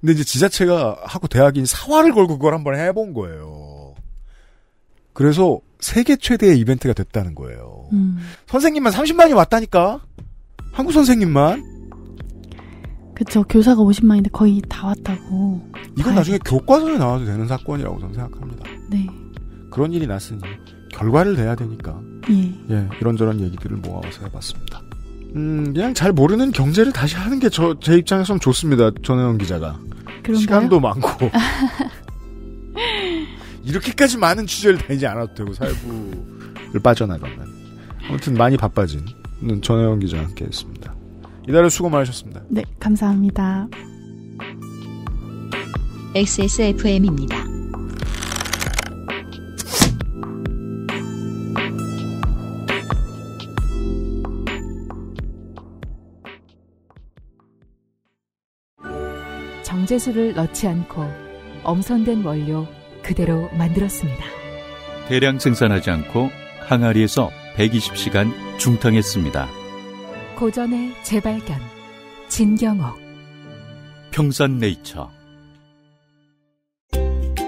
근데 이제 지자체가 하고 대학인 사활을 걸고 그걸 한번 해본 거예요. 그래서 세계 최대의 이벤트가 됐다는 거예요. 음. 선생님만 삼십만이 왔다니까. 한국 선생님만. 그렇죠. 교사가 오십만인데 거의 다 왔다고. 이건 나중에 되죠. 교과서에 나와도 되는 사건이라고 저는 생각합니다. 네. 그런 일이 났으니 결과를 내야 되니까. 예. 예. 이런저런 얘기들을 모아서 해봤습니다. 음, 그냥 잘 모르는 경제를 다시 하는 게 저 제 입장에서는 좋습니다. 전혜원 기자가. 그런가요? 시간도 많고. 이렇게까지 많은 취재를 다니지 않아도 되고 살부를 빠져나가면. 아무튼 많이 바빠진 전혜원 기자와 함께했습니다. 이달에 수고 많으셨습니다. 네, 감사합니다. 엑스에스에프엠입니다. 정제수를 넣지 않고 엄선된 원료 그대로 만들었습니다. 대량 생산하지 않고 항아리에서 백이십 시간 중탕했습니다. 고전의 재발견 진경옥 평산 네이처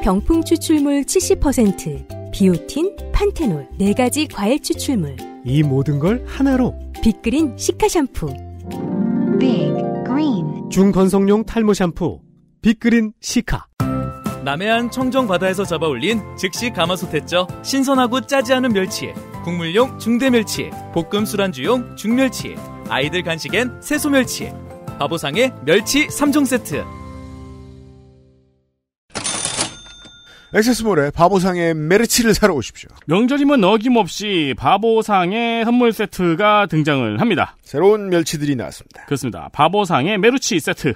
병풍 추출물 칠십 퍼센트 비오틴, 판테놀 네 가지 과일 추출물 이 모든 걸 하나로 빅그린 시카 샴푸 빅그린 중건성용 탈모 샴푸 빅그린 시카 남해안 청정바다에서 잡아올린 즉시 가마솥했죠. 신선하고 짜지 않은 멸치에 국물용 중대멸치에 볶음 술안주용 중멸치에 아이들 간식엔 새소멸치에 바보상회 멸치 삼 종 세트 액세스몰에 바보상의 메르치를 사러 오십시오. 명절이면 어김없이 바보상의 선물 세트가 등장을 합니다. 새로운 멸치들이 나왔습니다. 그렇습니다. 바보상의 메르치 세트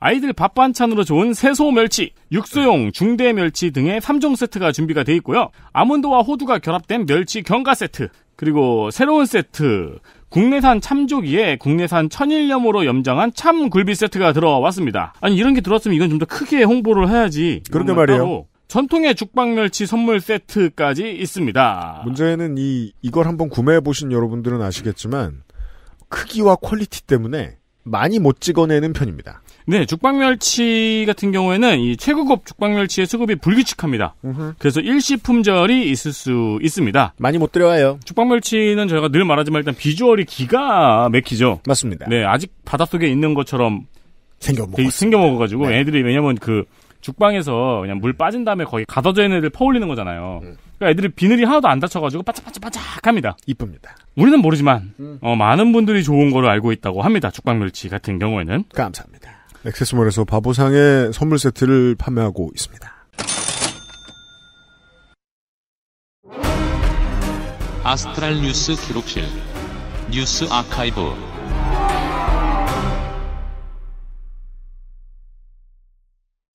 아이들 밥 반찬으로 좋은 새소 멸치, 육수용 중대 멸치 등의 삼 종 세트가 준비가 돼 있고요. 아몬드와 호두가 결합된 멸치 경과 세트, 그리고 새로운 세트, 국내산 참조기에 국내산 천일염으로 염장한 참 굴비 세트가 들어왔습니다. 아니 이런 게 들어왔으면 이건 좀 더 크게 홍보를 해야지. 그러게 말이에요. 전통의 죽방멸치 선물 세트까지 있습니다. 문제는 이 이걸 한번 구매해보신 여러분들은 아시겠지만 크기와 퀄리티 때문에 많이 못 찍어내는 편입니다. 네, 죽방멸치 같은 경우에는 이 최고급 죽방멸치의 수급이 불규칙합니다. 으흠. 그래서 일시 품절이 있을 수 있습니다. 많이 못 들여와요. 죽방멸치는 저희가 늘 말하지만 일단 비주얼이 기가 막히죠. 맞습니다. 네, 아직 바닷속에 있는 것처럼 생겨 먹었어요. 생겨 먹어가지고 네. 애들이 왜냐면 그 죽방에서 그냥 물 빠진 다음에 거의 가둬져 있는 애들 퍼올리는 거잖아요. 음. 그러니까 애들이 비늘이 하나도 안 다쳐가지고 바짝바짝바짝합니다. 이쁩니다. 우리는 모르지만 음. 어, 많은 분들이 좋은 거를 알고 있다고 합니다. 죽방멸치 같은 경우에는. 감사합니다. 액세스몰에서 바보상의 선물 세트를 판매하고 있습니다. 아스트랄 뉴스 기록실 뉴스 아카이브.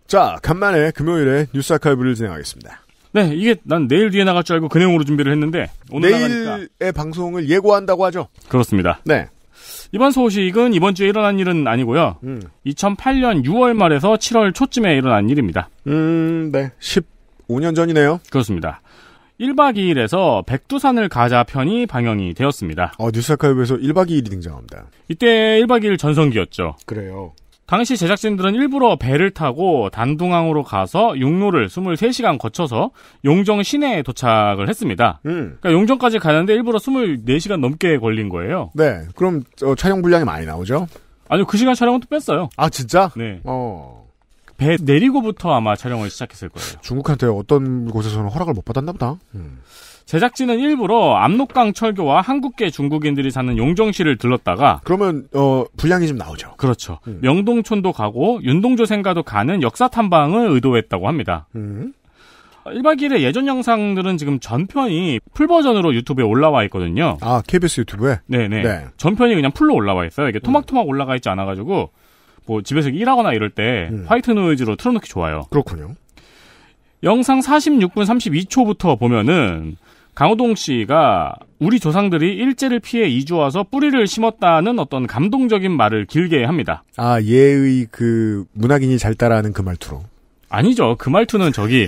자, 간만에 금요일에 뉴스 아카이브를 진행하겠습니다. 네, 이게 난 내일 뒤에 나갈 줄 알고 그 내용으로 준비를 했는데 오늘 내일의 나가니까. 방송을 예고한다고 하죠. 그렇습니다. 네. 이번 소식은 이번 주에 일어난 일은 아니고요. 음. 이천팔 년 유월 말에서 칠월 초쯤에 일어난 일입니다. 음, 네. 십오 년 전이네요. 그렇습니다. 일 박 이 일에서 백두산을 가자 편이 방영이 되었습니다. 어, 뉴스 아카이브에서 일 박 이 일이 등장합니다. 이때 일 박 이 일 전성기였죠. 그래요. 당시 제작진들은 일부러 배를 타고 단둥항으로 가서 육로를 이십삼 시간 거쳐서 용정 시내에 도착을 했습니다. 음. 그러니까 용정까지 가는데 일부러 이십사 시간 넘게 걸린 거예요. 네. 그럼 어, 촬영 분량이 많이 나오죠? 아니요. 그 시간 촬영은 또 뺐어요. 아, 진짜? 네. 어. 배 내리고부터 아마 촬영을 시작했을 거예요. 중국한테 어떤 곳에서는 허락을 못 받았나 보다. 음. 제작진은 일부러 압록강 철교와 한국계 중국인들이 사는 용정시를 들렀다가 그러면 어 분량이 좀 나오죠. 그렇죠. 음. 명동촌도 가고 윤동주 생가도 가는 역사 탐방을 의도했다고 합니다. 음. 일 박 이 일의 예전 영상들은 지금 전편이 풀버전으로 유튜브에 올라와 있거든요. 아, 케이비에스 유튜브에? 네네. 네. 전편이 그냥 풀로 올라와 있어요. 이게 토막토막 올라가 있지 않아가지고 뭐 집에서 일하거나 이럴 때 음. 화이트 노이즈로 틀어놓기 좋아요. 그렇군요. 영상 사십육 분 삼십이 초부터 보면은 강호동 씨가 우리 조상들이 일제를 피해 이주와서 뿌리를 심었다는 어떤 감동적인 말을 길게 합니다. 아, 예의 그 문학인이 잘 따라하는 그 말투로. 아니죠. 그 말투는 저기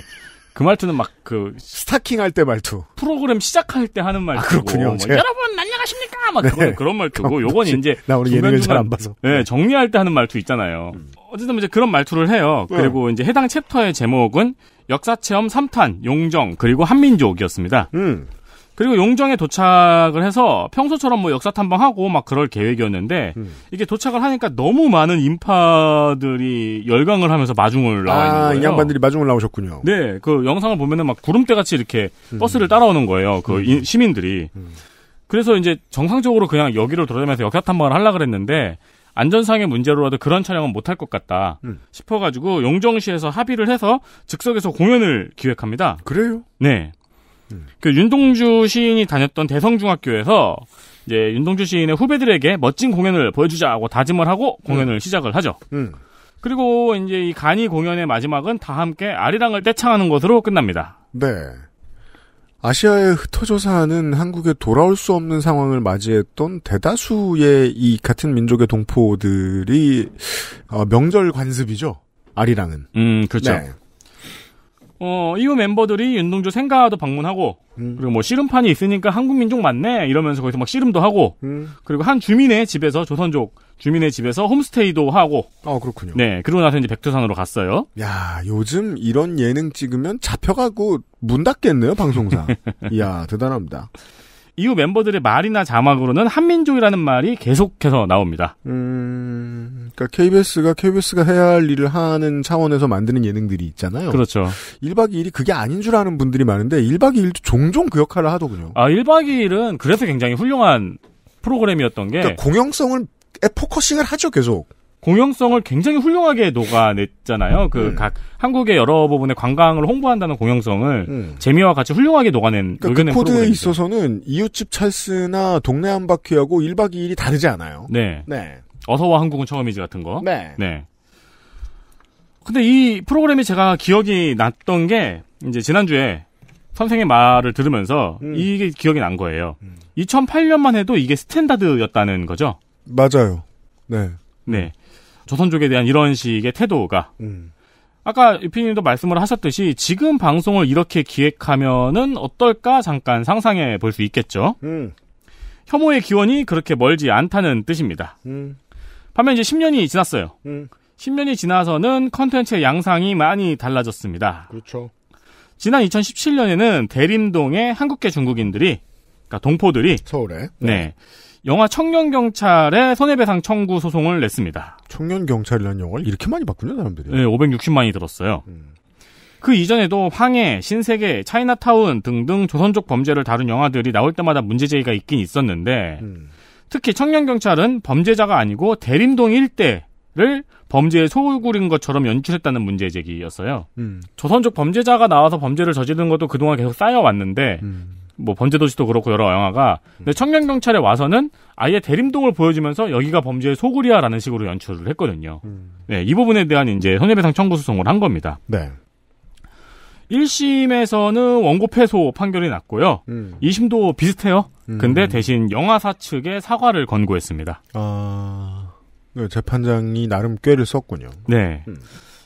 그 말투는 막 그 스타킹 할 때 말투. 프로그램 시작할 때 하는 말투고. 아, 그렇군요. 제가... 여러분 안녕하십니까? 막 네. 그런 그런 말투고. 요건 이제 나 오늘 예능을 잘 안 봐서. 네, 정리할 때 하는 말투 있잖아요. 음. 어쨌든 이제 그런 말투를 해요. 네. 그리고 이제 해당 챕터의 제목은 역사체험 삼 탄, 용정, 그리고 한민족이었습니다. 음. 그리고 용정에 도착을 해서 평소처럼 뭐 역사 탐방하고 막 그럴 계획이었는데, 음. 이게 도착을 하니까 너무 많은 인파들이 열광을 하면서 마중을 나와 있는 거예요. 아, 이 양반들이 마중을 나오셨군요. 네, 그 영상을 보면은 막 구름대같이 이렇게 음. 버스를 따라오는 거예요. 그 음. 인, 시민들이. 음. 그래서 이제 정상적으로 그냥 여기를 돌아다니면서 역사 탐방을 하려고 그랬는데, 안전상의 문제로라도 그런 촬영은 못할 것 같다 음. 싶어가지고 용정시에서 합의를 해서 즉석에서 공연을 기획합니다. 그래요? 네. 음. 그 윤동주 시인이 다녔던 대성중학교에서 이제 윤동주 시인의 후배들에게 멋진 공연을 보여주자고 다짐을 하고 공연을 음. 시작을 하죠. 음. 그리고 이제 이 간이 공연의 마지막은 다 함께 아리랑을 떼창하는 것으로 끝납니다. 네. 아시아에 흩어져 사는 한국에 돌아올 수 없는 상황을 맞이했던 대다수의 이 같은 민족의 동포들이 어, 명절 관습이죠. 아리랑은. 음, 그렇죠. 네. 어, 이후 멤버들이 윤동주 생가도 방문하고 음. 그리고 뭐 씨름판이 있으니까 한국 민족 맞네 이러면서 거기서 막 씨름도 하고 음. 그리고 한 주민의 집에서 조선족 주민의 집에서 홈스테이도 하고. 아, 그렇군요. 네, 그러고 나서 이제 백두산으로 갔어요. 야, 요즘 이런 예능 찍으면 잡혀가고 문 닫겠네요, 방송사. 이야, 대단합니다. 이후 멤버들의 말이나 자막으로는 한민족이라는 말이 계속해서 나옵니다. 음, 그러니까 케이비에스가 케이비에스가 해야 할 일을 하는 차원에서 만드는 예능들이 있잖아요. 그렇죠. 일 박 이 일이 그게 아닌 줄 아는 분들이 많은데 일 박 이 일도 종종 그 역할을 하더군요. 아, 일 박 이 일은 그래서 굉장히 훌륭한 프로그램이었던 게 그러니까 공영성을 포커싱을 하죠, 계속. 공영성을 굉장히 훌륭하게 녹아냈잖아요. 그, 음. 각, 한국의 여러 부분의 관광을 홍보한다는 공영성을 음. 재미와 같이 훌륭하게 녹아낸, 그러니까 녹여낸 그 코드에 프로그램이죠. 있어서는 이웃집 찰스나 동네 한 바퀴하고 일 박 이 일이 다르지 않아요. 네. 네. 어서와 한국은 처음이지 같은 거. 네. 네. 근데 이 프로그램이 제가 기억이 났던 게, 이제 지난주에 선생의 말을 들으면서 음. 이게 기억이 난 거예요. 음. 이천팔 년만 해도 이게 스탠다드였다는 거죠. 맞아요. 네. 네. 조선족에 대한 이런 식의 태도가. 음. 아까 유피님도 말씀을 하셨듯이 지금 방송을 이렇게 기획하면은 어떨까 잠깐 상상해 볼 수 있겠죠. 음. 혐오의 기원이 그렇게 멀지 않다는 뜻입니다. 음. 반면 이제 십 년이 지났어요. 음. 십 년이 지나서는 컨텐츠의 양상이 많이 달라졌습니다. 그렇죠. 지난 이천십칠 년에는 대림동에 한국계 중국인들이, 그러니까 동포들이 서울에. 네. 네. 영화 청년경찰에 손해배상 청구 소송을 냈습니다. 청년경찰이라는 영화를 이렇게 많이 봤군요, 사람들이. 네, 오백육십만이 들었어요. 음. 그 이전에도 황해, 신세계, 차이나타운 등등 조선족 범죄를 다룬 영화들이 나올 때마다 문제제기가 있긴 있었는데 음. 특히 청년경찰은 범죄자가 아니고 대림동 일대를 범죄의 소굴인 것처럼 연출했다는 문제제기였어요. 음. 조선족 범죄자가 나와서 범죄를 저지른 것도 그동안 계속 쌓여왔는데 음. 뭐 범죄도시도 그렇고 여러 영화가 근데 청년경찰에 와서는 아예 대림동을 보여주면서 여기가 범죄의 소굴이야라는 식으로 연출을 했거든요. 음. 네, 이 부분에 대한 이제 손해배상 청구 소송을 한 겁니다. 네. 일 심에서는 원고 패소 판결이 났고요. 음. 이 심도 비슷해요. 음. 근데 대신 영화사 측에 사과를 권고했습니다. 아, 네, 재판장이 나름 꾀를 썼군요. 네. 음.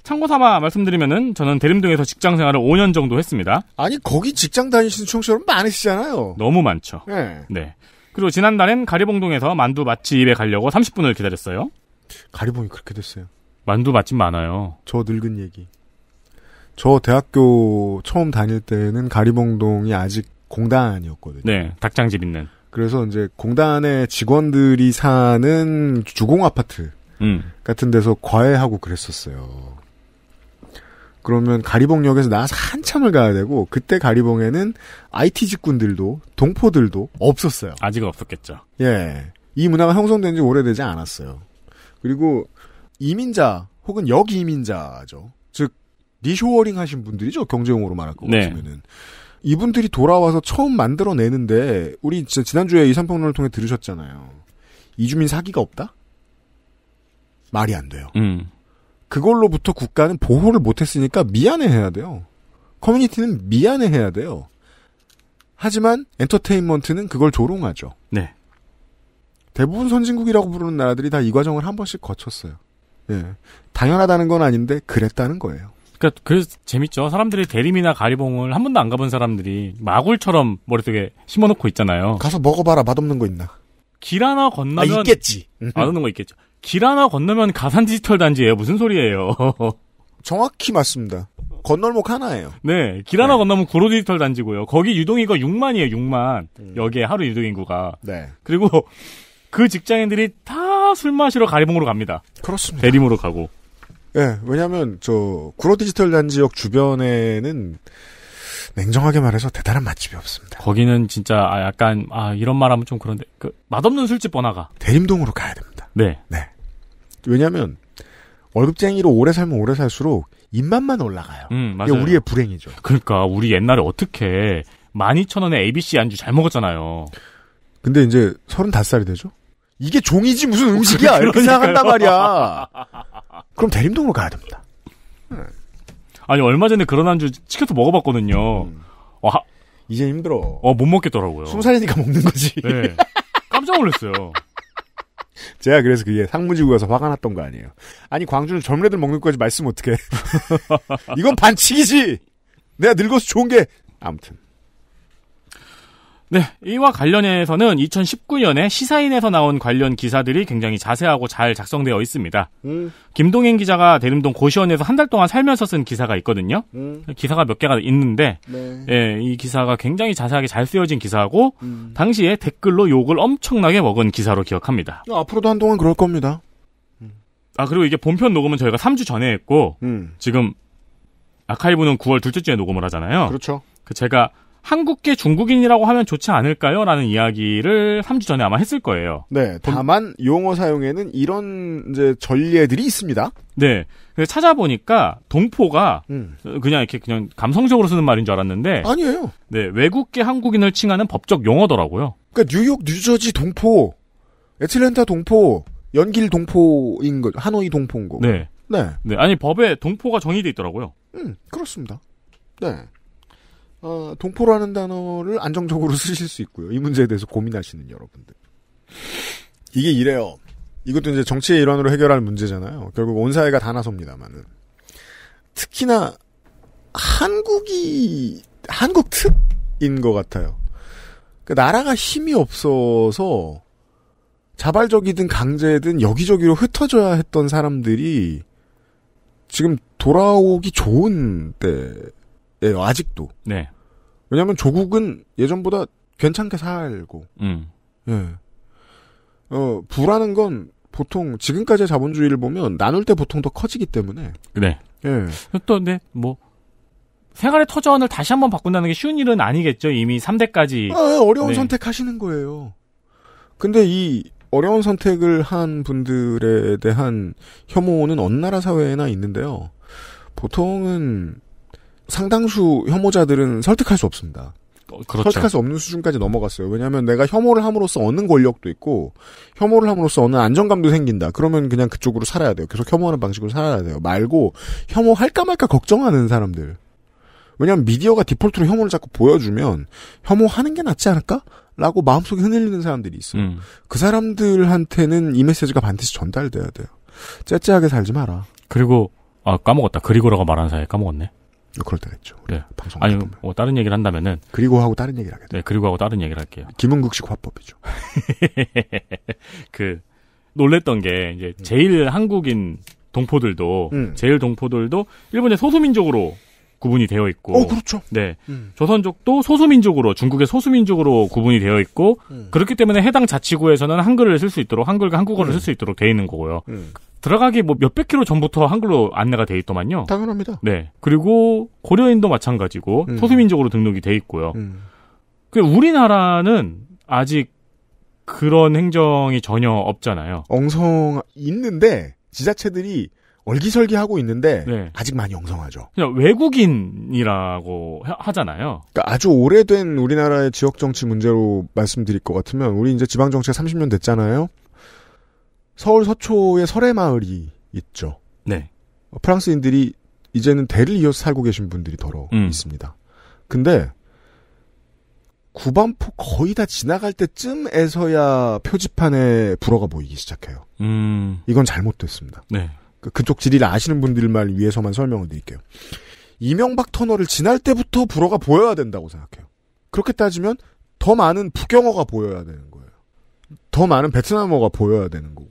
참고삼아 말씀드리면은 저는 대림동에서 직장생활을 오 년 정도 했습니다. 아니 거기 직장 다니시는 청취자 여러분 많으시잖아요. 너무 많죠. 네. 네. 그리고 지난달엔 가리봉동에서 만두 맛집에 가려고 삼십 분을 기다렸어요. 가리봉이 그렇게 됐어요. 만두 맛집 많아요. 저 늙은 얘기. 저 대학교 처음 다닐 때는 가리봉동이 아직 공단이었거든요. 네, 닭장집 있는. 그래서 이제 공단의 직원들이 사는 주공 아파트 음. 같은 데서 과외하고 그랬었어요. 그러면 가리봉역에서 나와서 한참을 가야 되고 그때 가리봉에는 아이티 직군들도 동포들도 없었어요. 아직은 없었겠죠. 예, 이 문화가 형성된 지 오래되지 않았어요. 그리고 이민자 혹은 역이민자죠. 즉 리쇼어링 하신 분들이죠. 경제용어로 말할 거 같으면은. 네. 이분들이 돌아와서 처음 만들어내는데 우리 진짜 지난주에 이산평론을 통해 들으셨잖아요. 이주민 사기가 없다? 말이 안 돼요. 음. 그걸로부터 국가는 보호를 못했으니까 미안해해야 돼요. 커뮤니티는 미안해해야 돼요. 하지만 엔터테인먼트는 그걸 조롱하죠. 네. 대부분 선진국이라고 부르는 나라들이 다 이 과정을 한 번씩 거쳤어요. 예. 당연하다는 건 아닌데 그랬다는 거예요. 그러니까 그래서 재밌죠. 사람들이 대림이나 가리봉을 한 번도 안 가본 사람들이 마굴처럼 머릿속에 심어놓고 있잖아요. 가서 먹어봐라. 맛없는 거 있나? 길 하나 건너면 아, 있겠지. 맛없는 거 있겠죠. 길 하나 건너면 가산 디지털 단지예요. 무슨 소리예요? 정확히 맞습니다. 건널목 하나예요. 네, 길 하나 네. 건너면 구로 디지털 단지고요. 거기 유동인구가 육만이에요. 육만 음. 여기에 하루 유동인구가. 네. 그리고 그 직장인들이 다 술 마시러 가리봉으로 갑니다. 그렇습니다. 대림으로 가고. 예, 네, 왜냐면, 저, 구로 디지털 단지역 주변에는, 냉정하게 말해서 대단한 맛집이 없습니다. 거기는 진짜, 아, 약간, 아, 이런 말 하면 좀 그런데, 그, 맛없는 술집 번화가. 대림동으로 가야 됩니다. 네. 네. 왜냐면, 월급쟁이로 오래 살면 오래 살수록, 입맛만 올라가요. 음, 맞아요. 이게 우리의 불행이죠. 그러니까, 우리 옛날에 어떻게, 만 이천 원에 에이비씨 안주 잘 먹었잖아요. 근데 이제, 서른다섯 살이 되죠? 이게 종이지 무슨 음식이야! 그러니까요. 이렇게 생각한단 말이야! 그럼 대림동으로 가야 됩니다. 음. 아니, 얼마 전에 그런 안주 시켜서 먹어봤거든요. 음. 와, 이제 힘들어. 어, 못 먹겠더라고요. 스무 살이니까 먹는 거지. 네. 깜짝 놀랐어요. 제가 그래서 그게 상무지구 가서 화가 났던 거 아니에요. 아니, 광주는 젊은 애들 먹는 거지 말씀 어떡해. 이건 반칙이지! 내가 늙어서 좋은 게, 아무튼. 네, 이와 관련해서는 이천십구 년에 시사인에서 나온 관련 기사들이 굉장히 자세하고 잘 작성되어 있습니다. 음. 김동현 기자가 대림동 고시원에서 한 달 동안 살면서 쓴 기사가 있거든요. 음. 기사가 몇 개가 있는데 네. 예, 이 기사가 굉장히 자세하게 잘 쓰여진 기사고 음. 당시에 댓글로 욕을 엄청나게 먹은 기사로 기억합니다. 야, 앞으로도 한동안 그럴 겁니다. 음. 아, 그리고 이게 본편 녹음은 저희가 삼 주 전에 했고 음. 지금 아카이브는 구월 둘째 주에 녹음을 하잖아요. 그렇죠. 그 제가 한국계 중국인이라고 하면 좋지 않을까요? 라는 이야기를 삼 주 전에 아마 했을 거예요. 네. 다만 용어 사용에는 이런 이제 전례들이 있습니다. 네. 그래서 찾아보니까 동포가 음. 그냥 이렇게 그냥 감성적으로 쓰는 말인 줄 알았는데 아니에요. 네. 외국계 한국인을 칭하는 법적 용어더라고요. 그러니까 뉴욕, 뉴저지 동포, 애틀랜타 동포, 연길 동포인 거죠. 하노이 동포인 거고. 네. 네. 네. 아니 법에 동포가 정의돼 있더라고요. 음, 그렇습니다. 네. 어, 동포라는 단어를 안정적으로 쓰실 수 있고요. 이 문제에 대해서 고민하시는 여러분들. 이게 이래요. 이것도 이제 정치의 일환으로 해결할 문제잖아요. 결국 온 사회가 다 나섭니다만은. 특히나 한국이 한국 특인 것 같아요. 그러니까 나라가 힘이 없어서 자발적이든 강제든 여기저기로 흩어져야 했던 사람들이 지금 돌아오기 좋은 때 예, 아직도. 네. 왜냐면 조국은 예전보다 괜찮게 살고, 음. 예. 어, 부라는 건 보통 지금까지의 자본주의를 보면 나눌 때 보통 더 커지기 때문에. 네. 예. 또, 네, 뭐, 생활의 터전을 다시 한번 바꾼다는 게 쉬운 일은 아니겠죠. 이미 삼 대까지. 아, 어려운 네. 선택하시는 거예요. 근데 이 어려운 선택을 한 분들에 대한 혐오는 어느 나라 사회에나 있는데요. 보통은 상당수 혐오자들은 설득할 수 없습니다. 그렇죠. 설득할 수 없는 수준까지 넘어갔어요. 왜냐하면 내가 혐오를 함으로써 얻는 권력도 있고 혐오를 함으로써 얻는 안정감도 생긴다. 그러면 그냥 그쪽으로 살아야 돼요. 계속 혐오하는 방식으로 살아야 돼요. 말고 혐오할까 말까 걱정하는 사람들. 왜냐하면 미디어가 디폴트로 혐오를 자꾸 보여주면 혐오하는 게 낫지 않을까? 라고 마음속에 흔들리는 사람들이 있어요. 음. 그 사람들한테는 이 메시지가 반드시 전달돼야 돼요. 째째하게 살지 마라. 그리고 아 까먹었다. 그리고라고 말한 사이에 까먹었네. 그럴 때가 있죠. 네. 방송 아니 뭐 다른 얘기를 한다면은 그리고 하고 다른 얘기를 하게 돼. 네, 그리고 하고 다른 얘기를 할게요. 김은국식 화법이죠. 그 놀랬던 게 이제 제일 한국인 동포들도 음. 제일 동포들도 일본의 소수민족으로 구분이 되어 있고, 어, 그렇죠. 네, 음. 조선족도 소수민족으로 중국의 소수민족으로 구분이 되어 있고, 음. 그렇기 때문에 해당 자치구에서는 한글을 쓸 수 있도록 한글과 한국어를 음. 쓸 수 있도록 되어 있는 거고요. 음. 들어가기 뭐 몇백 킬로 전부터 한글로 안내가 되어 있더만요. 당연합니다. 네, 그리고 고려인도 마찬가지고 음. 소수민족으로 등록이 되어 있고요. 음. 그 우리나라는 아직 그런 행정이 전혀 없잖아요. 엉성 있는데 지자체들이. 얼기설기하고 있는데 네. 아직 많이 엉성하죠. 그냥 외국인이라고 하잖아요. 그러니까 아주 오래된 우리나라의 지역정치 문제로 말씀드릴 것 같으면 우리 이제 지방정치가 삼십 년 됐잖아요. 서울 서초에 설해마을이 있죠. 네. 프랑스인들이 이제는 대를 이어서 살고 계신 분들이 더러 음. 있습니다. 근데 구반포 거의 다 지나갈 때쯤에서야 표지판에 불어가 보이기 시작해요. 음. 이건 잘못됐습니다. 네. 그쪽 지리를 아시는 분들만 위해서만 설명을 드릴게요. 이명박 터널을 지날 때부터 불어가 보여야 된다고 생각해요. 그렇게 따지면 더 많은 북경어가 보여야 되는 거예요. 더 많은 베트남어가 보여야 되는 거고.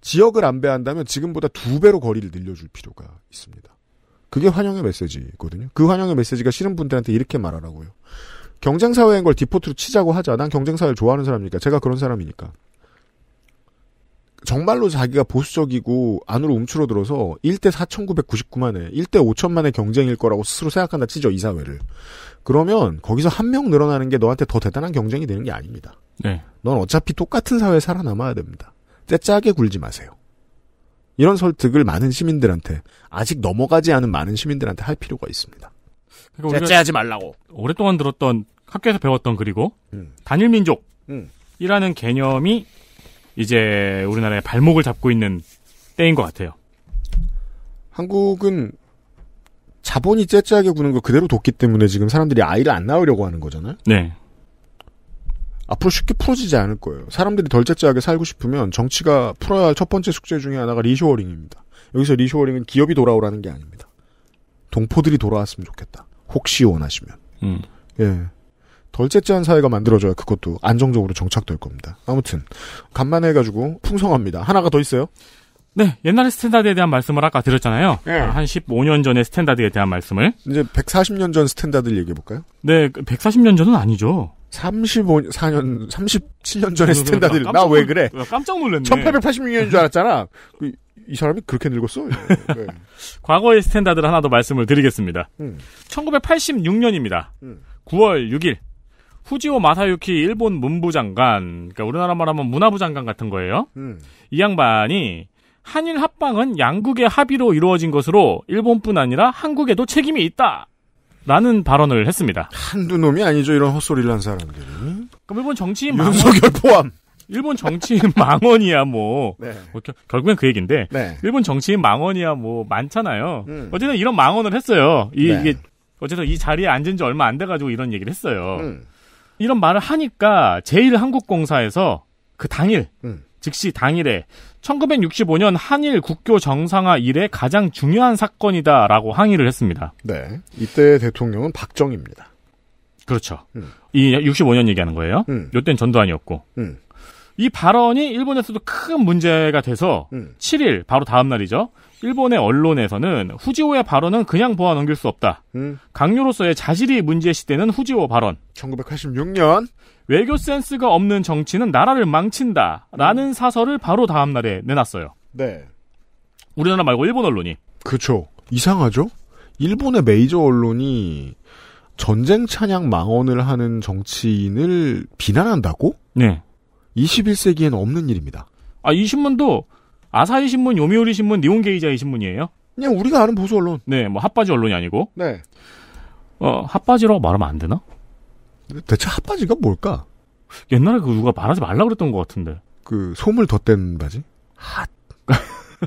지역을 안배한다면 지금보다 두 배로 거리를 늘려줄 필요가 있습니다. 그게 환영의 메시지거든요. 그 환영의 메시지가 싫은 분들한테 이렇게 말하라고요. 경쟁사회인 걸 디포트로 치자고 하자. 난 경쟁사회를 좋아하는 사람이니까. 제가 그런 사람이니까. 정말로 자기가 보수적이고 안으로 움츠러들어서 일 대 사천구백구십구만에 일 대 오천만의 경쟁일 거라고 스스로 생각한다 치죠, 이사회를. 그러면 거기서 한 명 늘어나는 게 너한테 더 대단한 경쟁이 되는 게 아닙니다. 네. 넌 어차피 똑같은 사회에 살아남아야 됩니다. 째짜게 굴지 마세요. 이런 설득을 많은 시민들한테, 아직 넘어가지 않은 많은 시민들한테 할 필요가 있습니다. 그러니까 째짜하지 말라고. 오랫동안 들었던, 학교에서 배웠던 그리고 음. 단일민족이라는 음. 개념이 이제 우리나라의 발목을 잡고 있는 때인 것 같아요. 한국은 자본이 째째하게 구는 거 그대로 뒀기 때문에 지금 사람들이 아이를 안 낳으려고 하는 거잖아요. 네. 앞으로 쉽게 풀어지지 않을 거예요. 사람들이 덜 째째하게 살고 싶으면 정치가 풀어야 할 첫 번째 숙제 중에 하나가 리쇼어링입니다. 여기서 리쇼어링은 기업이 돌아오라는 게 아닙니다. 동포들이 돌아왔으면 좋겠다. 혹시 원하시면. 음. 예. 덜 째째한 사회가 만들어져야 그것도 안정적으로 정착될 겁니다. 아무튼 간만에 해가지고 풍성합니다. 하나가 더 있어요? 네. 옛날의 스탠다드에 대한 말씀을 아까 드렸잖아요. 네. 한 십오 년 전의 스탠다드에 대한 말씀을. 이제 백사십 년 전 스탠다드를 얘기해볼까요? 네. 백사십 년 전은 아니죠. 삼십오 년, 사 년, 삼십칠 년 전의 스탠다드를. 나 왜 그래? 깜짝 놀랐네. 천팔백팔십육 년인 줄 알았잖아. 이, 이 사람이 그렇게 늙었어? 네. 과거의 스탠다드를 하나 더 말씀을 드리겠습니다. 음. 천구백팔십육 년입니다. 음. 구월 육일. 후지오 마사유키 일본 문부장관, 그러니까 우리나라 말하면 문화부 장관 같은 거예요. 음. 이 양반이 한일 합방은 양국의 합의로 이루어진 것으로 일본뿐 아니라 한국에도 책임이 있다. 라는 발언을 했습니다. 한두 놈이 아니죠. 이런 헛소리를 한 사람들이. 그럼 일본 정치인 망언. 윤석열 포함. 일본 정치인 망언이야 뭐. 네. 뭐 겨, 결국엔 그 얘기인데. 네. 일본 정치인 망언이야 뭐 많잖아요. 음. 어쨌든 이런 망언을 했어요. 이, 네. 이게 어쨌든 이 자리에 앉은 지 얼마 안 돼가지고 이런 얘기를 했어요. 음. 이런 말을 하니까 제일한국공사에서 그 당일, 음. 즉시 당일에 천구백육십오 년 한일 국교 정상화 이래 가장 중요한 사건이다라고 항의를 했습니다. 네, 이때 대통령은 박정희입니다. 그렇죠. 음. 이 육십오 년 얘기하는 거예요. 음. 이때는 전두환이었고. 음. 이 발언이 일본에서도 큰 문제가 돼서 음. 칠일, 바로 다음 날이죠. 일본의 언론에서는 후지오의 발언은 그냥 보아 넘길 수 없다. 음. 강요로서의 자질이 문제시되는 후지오 발언. 천구백팔십육 년. 외교 센스가 없는 정치는 나라를 망친다. 라는 음. 사설을 바로 다음 날에 내놨어요. 네. 우리나라 말고 일본 언론이. 그렇죠. 이상하죠? 일본의 메이저 언론이 전쟁 찬양 망언을 하는 정치인을 비난한다고? 네. 이십일 세기에는 없는 일입니다. 아, 이 신문도 아사히 신문, 요미우리 신문, 니혼게이자이 신문이에요? 그냥 우리가 아는 보수 언론. 네, 뭐 핫바지 언론이 아니고. 네. 어, 핫바지라고 말하면 안 되나? 대체 핫바지가 뭘까? 옛날에 그 누가 말하지 말라 그랬던 것 같은데. 그 솜을 덧댄 바지? 핫.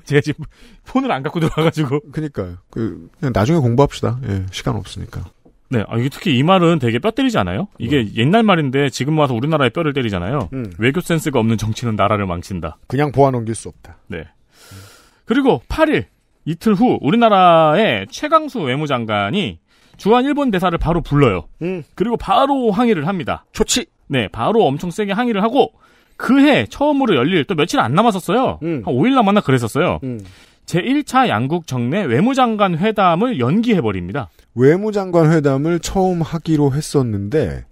제가 지금 폰을 안 갖고 들어와가지고. 그니까요. 그 그냥 나중에 공부합시다. 예, 시간 없으니까. 네, 아, 이게 특히 이 말은 되게 뼈 때리지 않아요? 이게 음. 옛날 말인데 지금 와서 우리나라에 뼈를 때리잖아요. 음. 외교 센스가 없는 정치는 나라를 망친다. 그냥 보아 넘길 수 없다. 네. 음. 그리고 팔 일 이틀 후 우리나라의 최강수 외무장관이 주한 일본 대사를 바로 불러요. 음. 그리고 바로 항의를 합니다. 좋지. 네, 바로 엄청 세게 항의를 하고 그해 처음으로 열릴 또 며칠 안 남았었어요. 음. 한 오 일 남았나 그랬었어요. 음. 제일 차 양국 정례 외무장관 회담을 연기해버립니다. 외무장관 회담을 처음 하기로 했었는데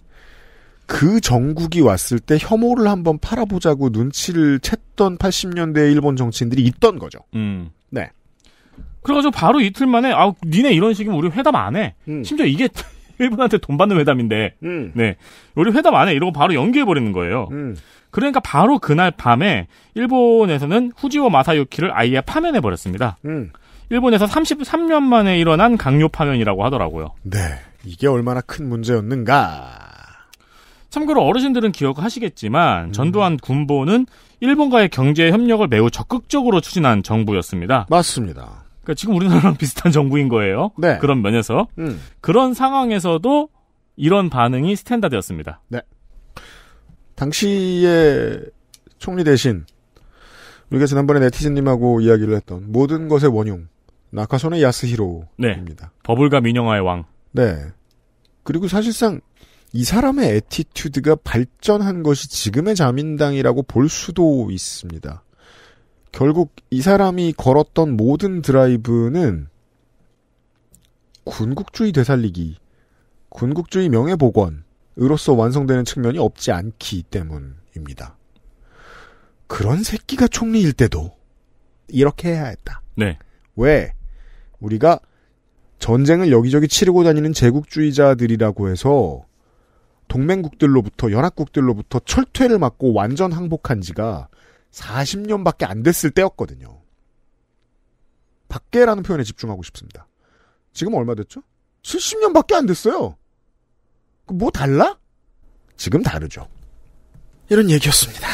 그 정국이 왔을 때 혐오를 한번 팔아보자고 눈치를 챘던 팔십 년대 일본 정치인들이 있던 거죠. 음. 네. 그래가지고 바로 이틀 만에 아, 니네 이런 식이면 우리 회담 안 해. 음. 심지어 이게 일본한테 돈 받는 회담인데 음. 네, 우리 회담 안 해 이러고 바로 연기해버리는 거예요. 음. 그러니까 바로 그날 밤에 일본에서는 후지오 마사유키를 아예 파면해버렸습니다. 음. 일본에서 삼십삼 년 만에 일어난 강요 파면이라고 하더라고요. 네. 이게 얼마나 큰 문제였는가. 참고로 어르신들은 기억하시겠지만 음. 전두환 군보는 일본과의 경제 협력을 매우 적극적으로 추진한 정부였습니다. 맞습니다. 그러니까 지금 우리나라랑 비슷한 정부인 거예요. 네. 그런 면에서. 음. 그런 상황에서도 이런 반응이 스탠다드였습니다. 네. 당시의 총리 대신 우리가 지난번에 네티즌님하고 이야기를 했던 모든 것의 원흉 나카소네 야스히로입니다. 네. 버블과 민영화의 왕. 네. 그리고 사실상 이 사람의 애티튜드가 발전한 것이 지금의 자민당이라고 볼 수도 있습니다. 결국 이 사람이 걸었던 모든 드라이브는 군국주의 되살리기, 군국주의 명예복원 으로서 완성되는 측면이 없지 않기 때문입니다. 그런 새끼가 총리일 때도 이렇게 해야 했다. 네. 왜? 우리가 전쟁을 여기저기 치르고 다니는 제국주의자들이라고 해서 동맹국들로부터 연합국들로부터 철퇴를 맞고 완전 항복한 지가 사십 년밖에 안 됐을 때였거든요. 밖에라는 표현에 집중하고 싶습니다. 지금 얼마 됐죠? 칠십 년밖에 안 됐어요. 뭐 달라? 지금 다르죠. 이런 얘기였습니다.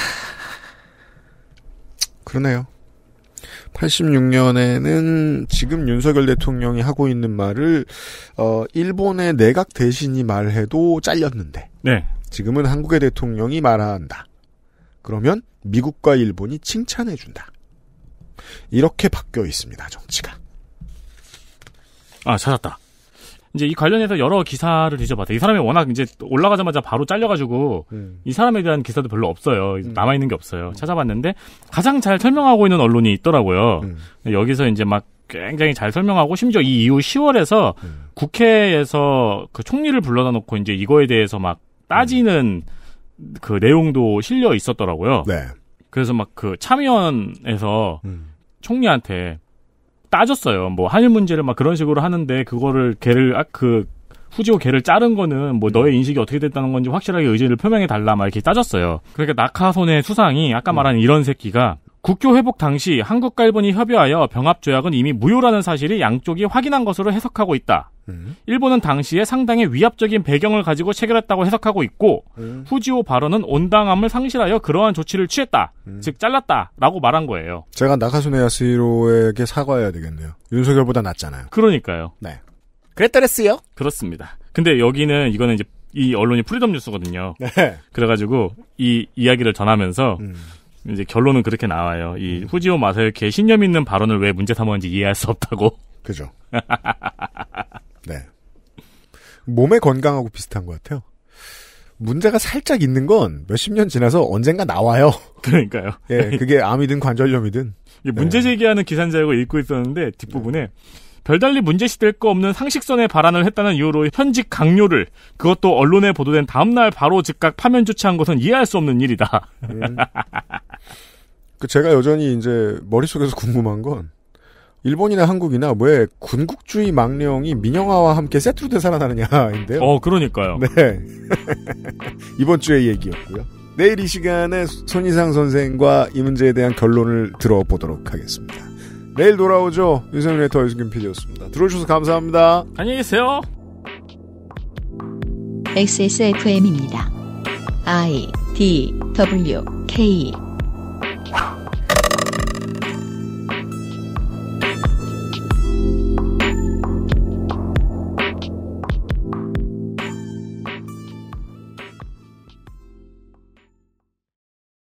그러네요. 팔십육 년에는 지금 윤석열 대통령이 하고 있는 말을 어, 일본의 내각 대신이 말해도 잘렸는데 네. 지금은 한국의 대통령이 말한다. 그러면 미국과 일본이 칭찬해준다. 이렇게 바뀌어 있습니다. 정치가. 아, 찾았다. 이제 이 관련해서 여러 기사를 뒤져봤다. 이 사람이 워낙 이제 올라가자마자 바로 잘려가지고 음. 이 사람에 대한 기사도 별로 없어요. 음. 남아있는 게 없어요. 찾아봤는데 가장 잘 설명하고 있는 언론이 있더라고요. 음. 여기서 이제 막 굉장히 잘 설명하고 심지어 이 이후 시월에서 음. 국회에서 그 총리를 불러다 놓고 이제 이거에 대해서 막 따지는 음. 그 내용도 실려 있었더라고요. 네. 그래서 막 그 참의원에서 음. 총리한테 따졌어요. 뭐 한일 문제를 막 그런 식으로 하는데 그거를 걔를 아, 그 후지오 걔를 자른 거는 뭐 너의 인식이 어떻게 됐다는 건지 확실하게 의지를 표명해 달라 막 이렇게 따졌어요. 그러니까 나카소네 수상이 아까 말한 음. 이런 새끼가 국교 회복 당시 한국과 일본이 협의하여 병합조약은 이미 무효라는 사실이 양쪽이 확인한 것으로 해석하고 있다. 음. 일본은 당시에 상당히 위압적인 배경을 가지고 체결했다고 해석하고 있고 음. 후지오 발언은 온당함을 상실하여 그러한 조치를 취했다. 음. 즉 잘랐다라고 말한 거예요. 제가 나카소네 야스히로에게 사과해야 되겠네요. 윤석열보다 낫잖아요. 그러니까요. 네. 그랬더랬어요. 그렇습니다. 근데 여기는 이거는 이제 이 언론이 프리덤 뉴스거든요. 네. 그래가지고 이 이야기를 전하면서 음. 이제 결론은 그렇게 나와요. 이 후지오 마사유키의 신념 있는 발언을 왜 문제 삼았는지 이해할 수 없다고. 그죠. 네. 몸의 건강하고 비슷한 것 같아요. 문제가 살짝 있는 건 몇십 년 지나서 언젠가 나와요. 그러니까요. 예, 그게 암이든 관절염이든. 이게 문제 제기하는 기사인지라고 읽고 있었는데 뒷부분에 네. 별달리 문제시될 거 없는 상식선의 발언을 했다는 이유로 현직 강요를 그것도 언론에 보도된 다음날 바로 즉각 파면 조치한 것은 이해할 수 없는 일이다. 음. 그 제가 여전히 이제 머릿속에서 궁금한 건 일본이나 한국이나 왜 군국주의 망령이 민영화와 함께 세트로 되살아나느냐인데요. 어, 그러니까요. 네. 이번 주의 얘기였고요. 내일 이 시간에 손희상 선생과 이 문제에 대한 결론을 들어보도록 하겠습니다. 내일 돌아오죠. 윤석열 레터 유승균 피디였습니다. 들어주셔서 감사합니다. 안녕히 계세요. 엑스에스에프엠입니다. I, D, W, K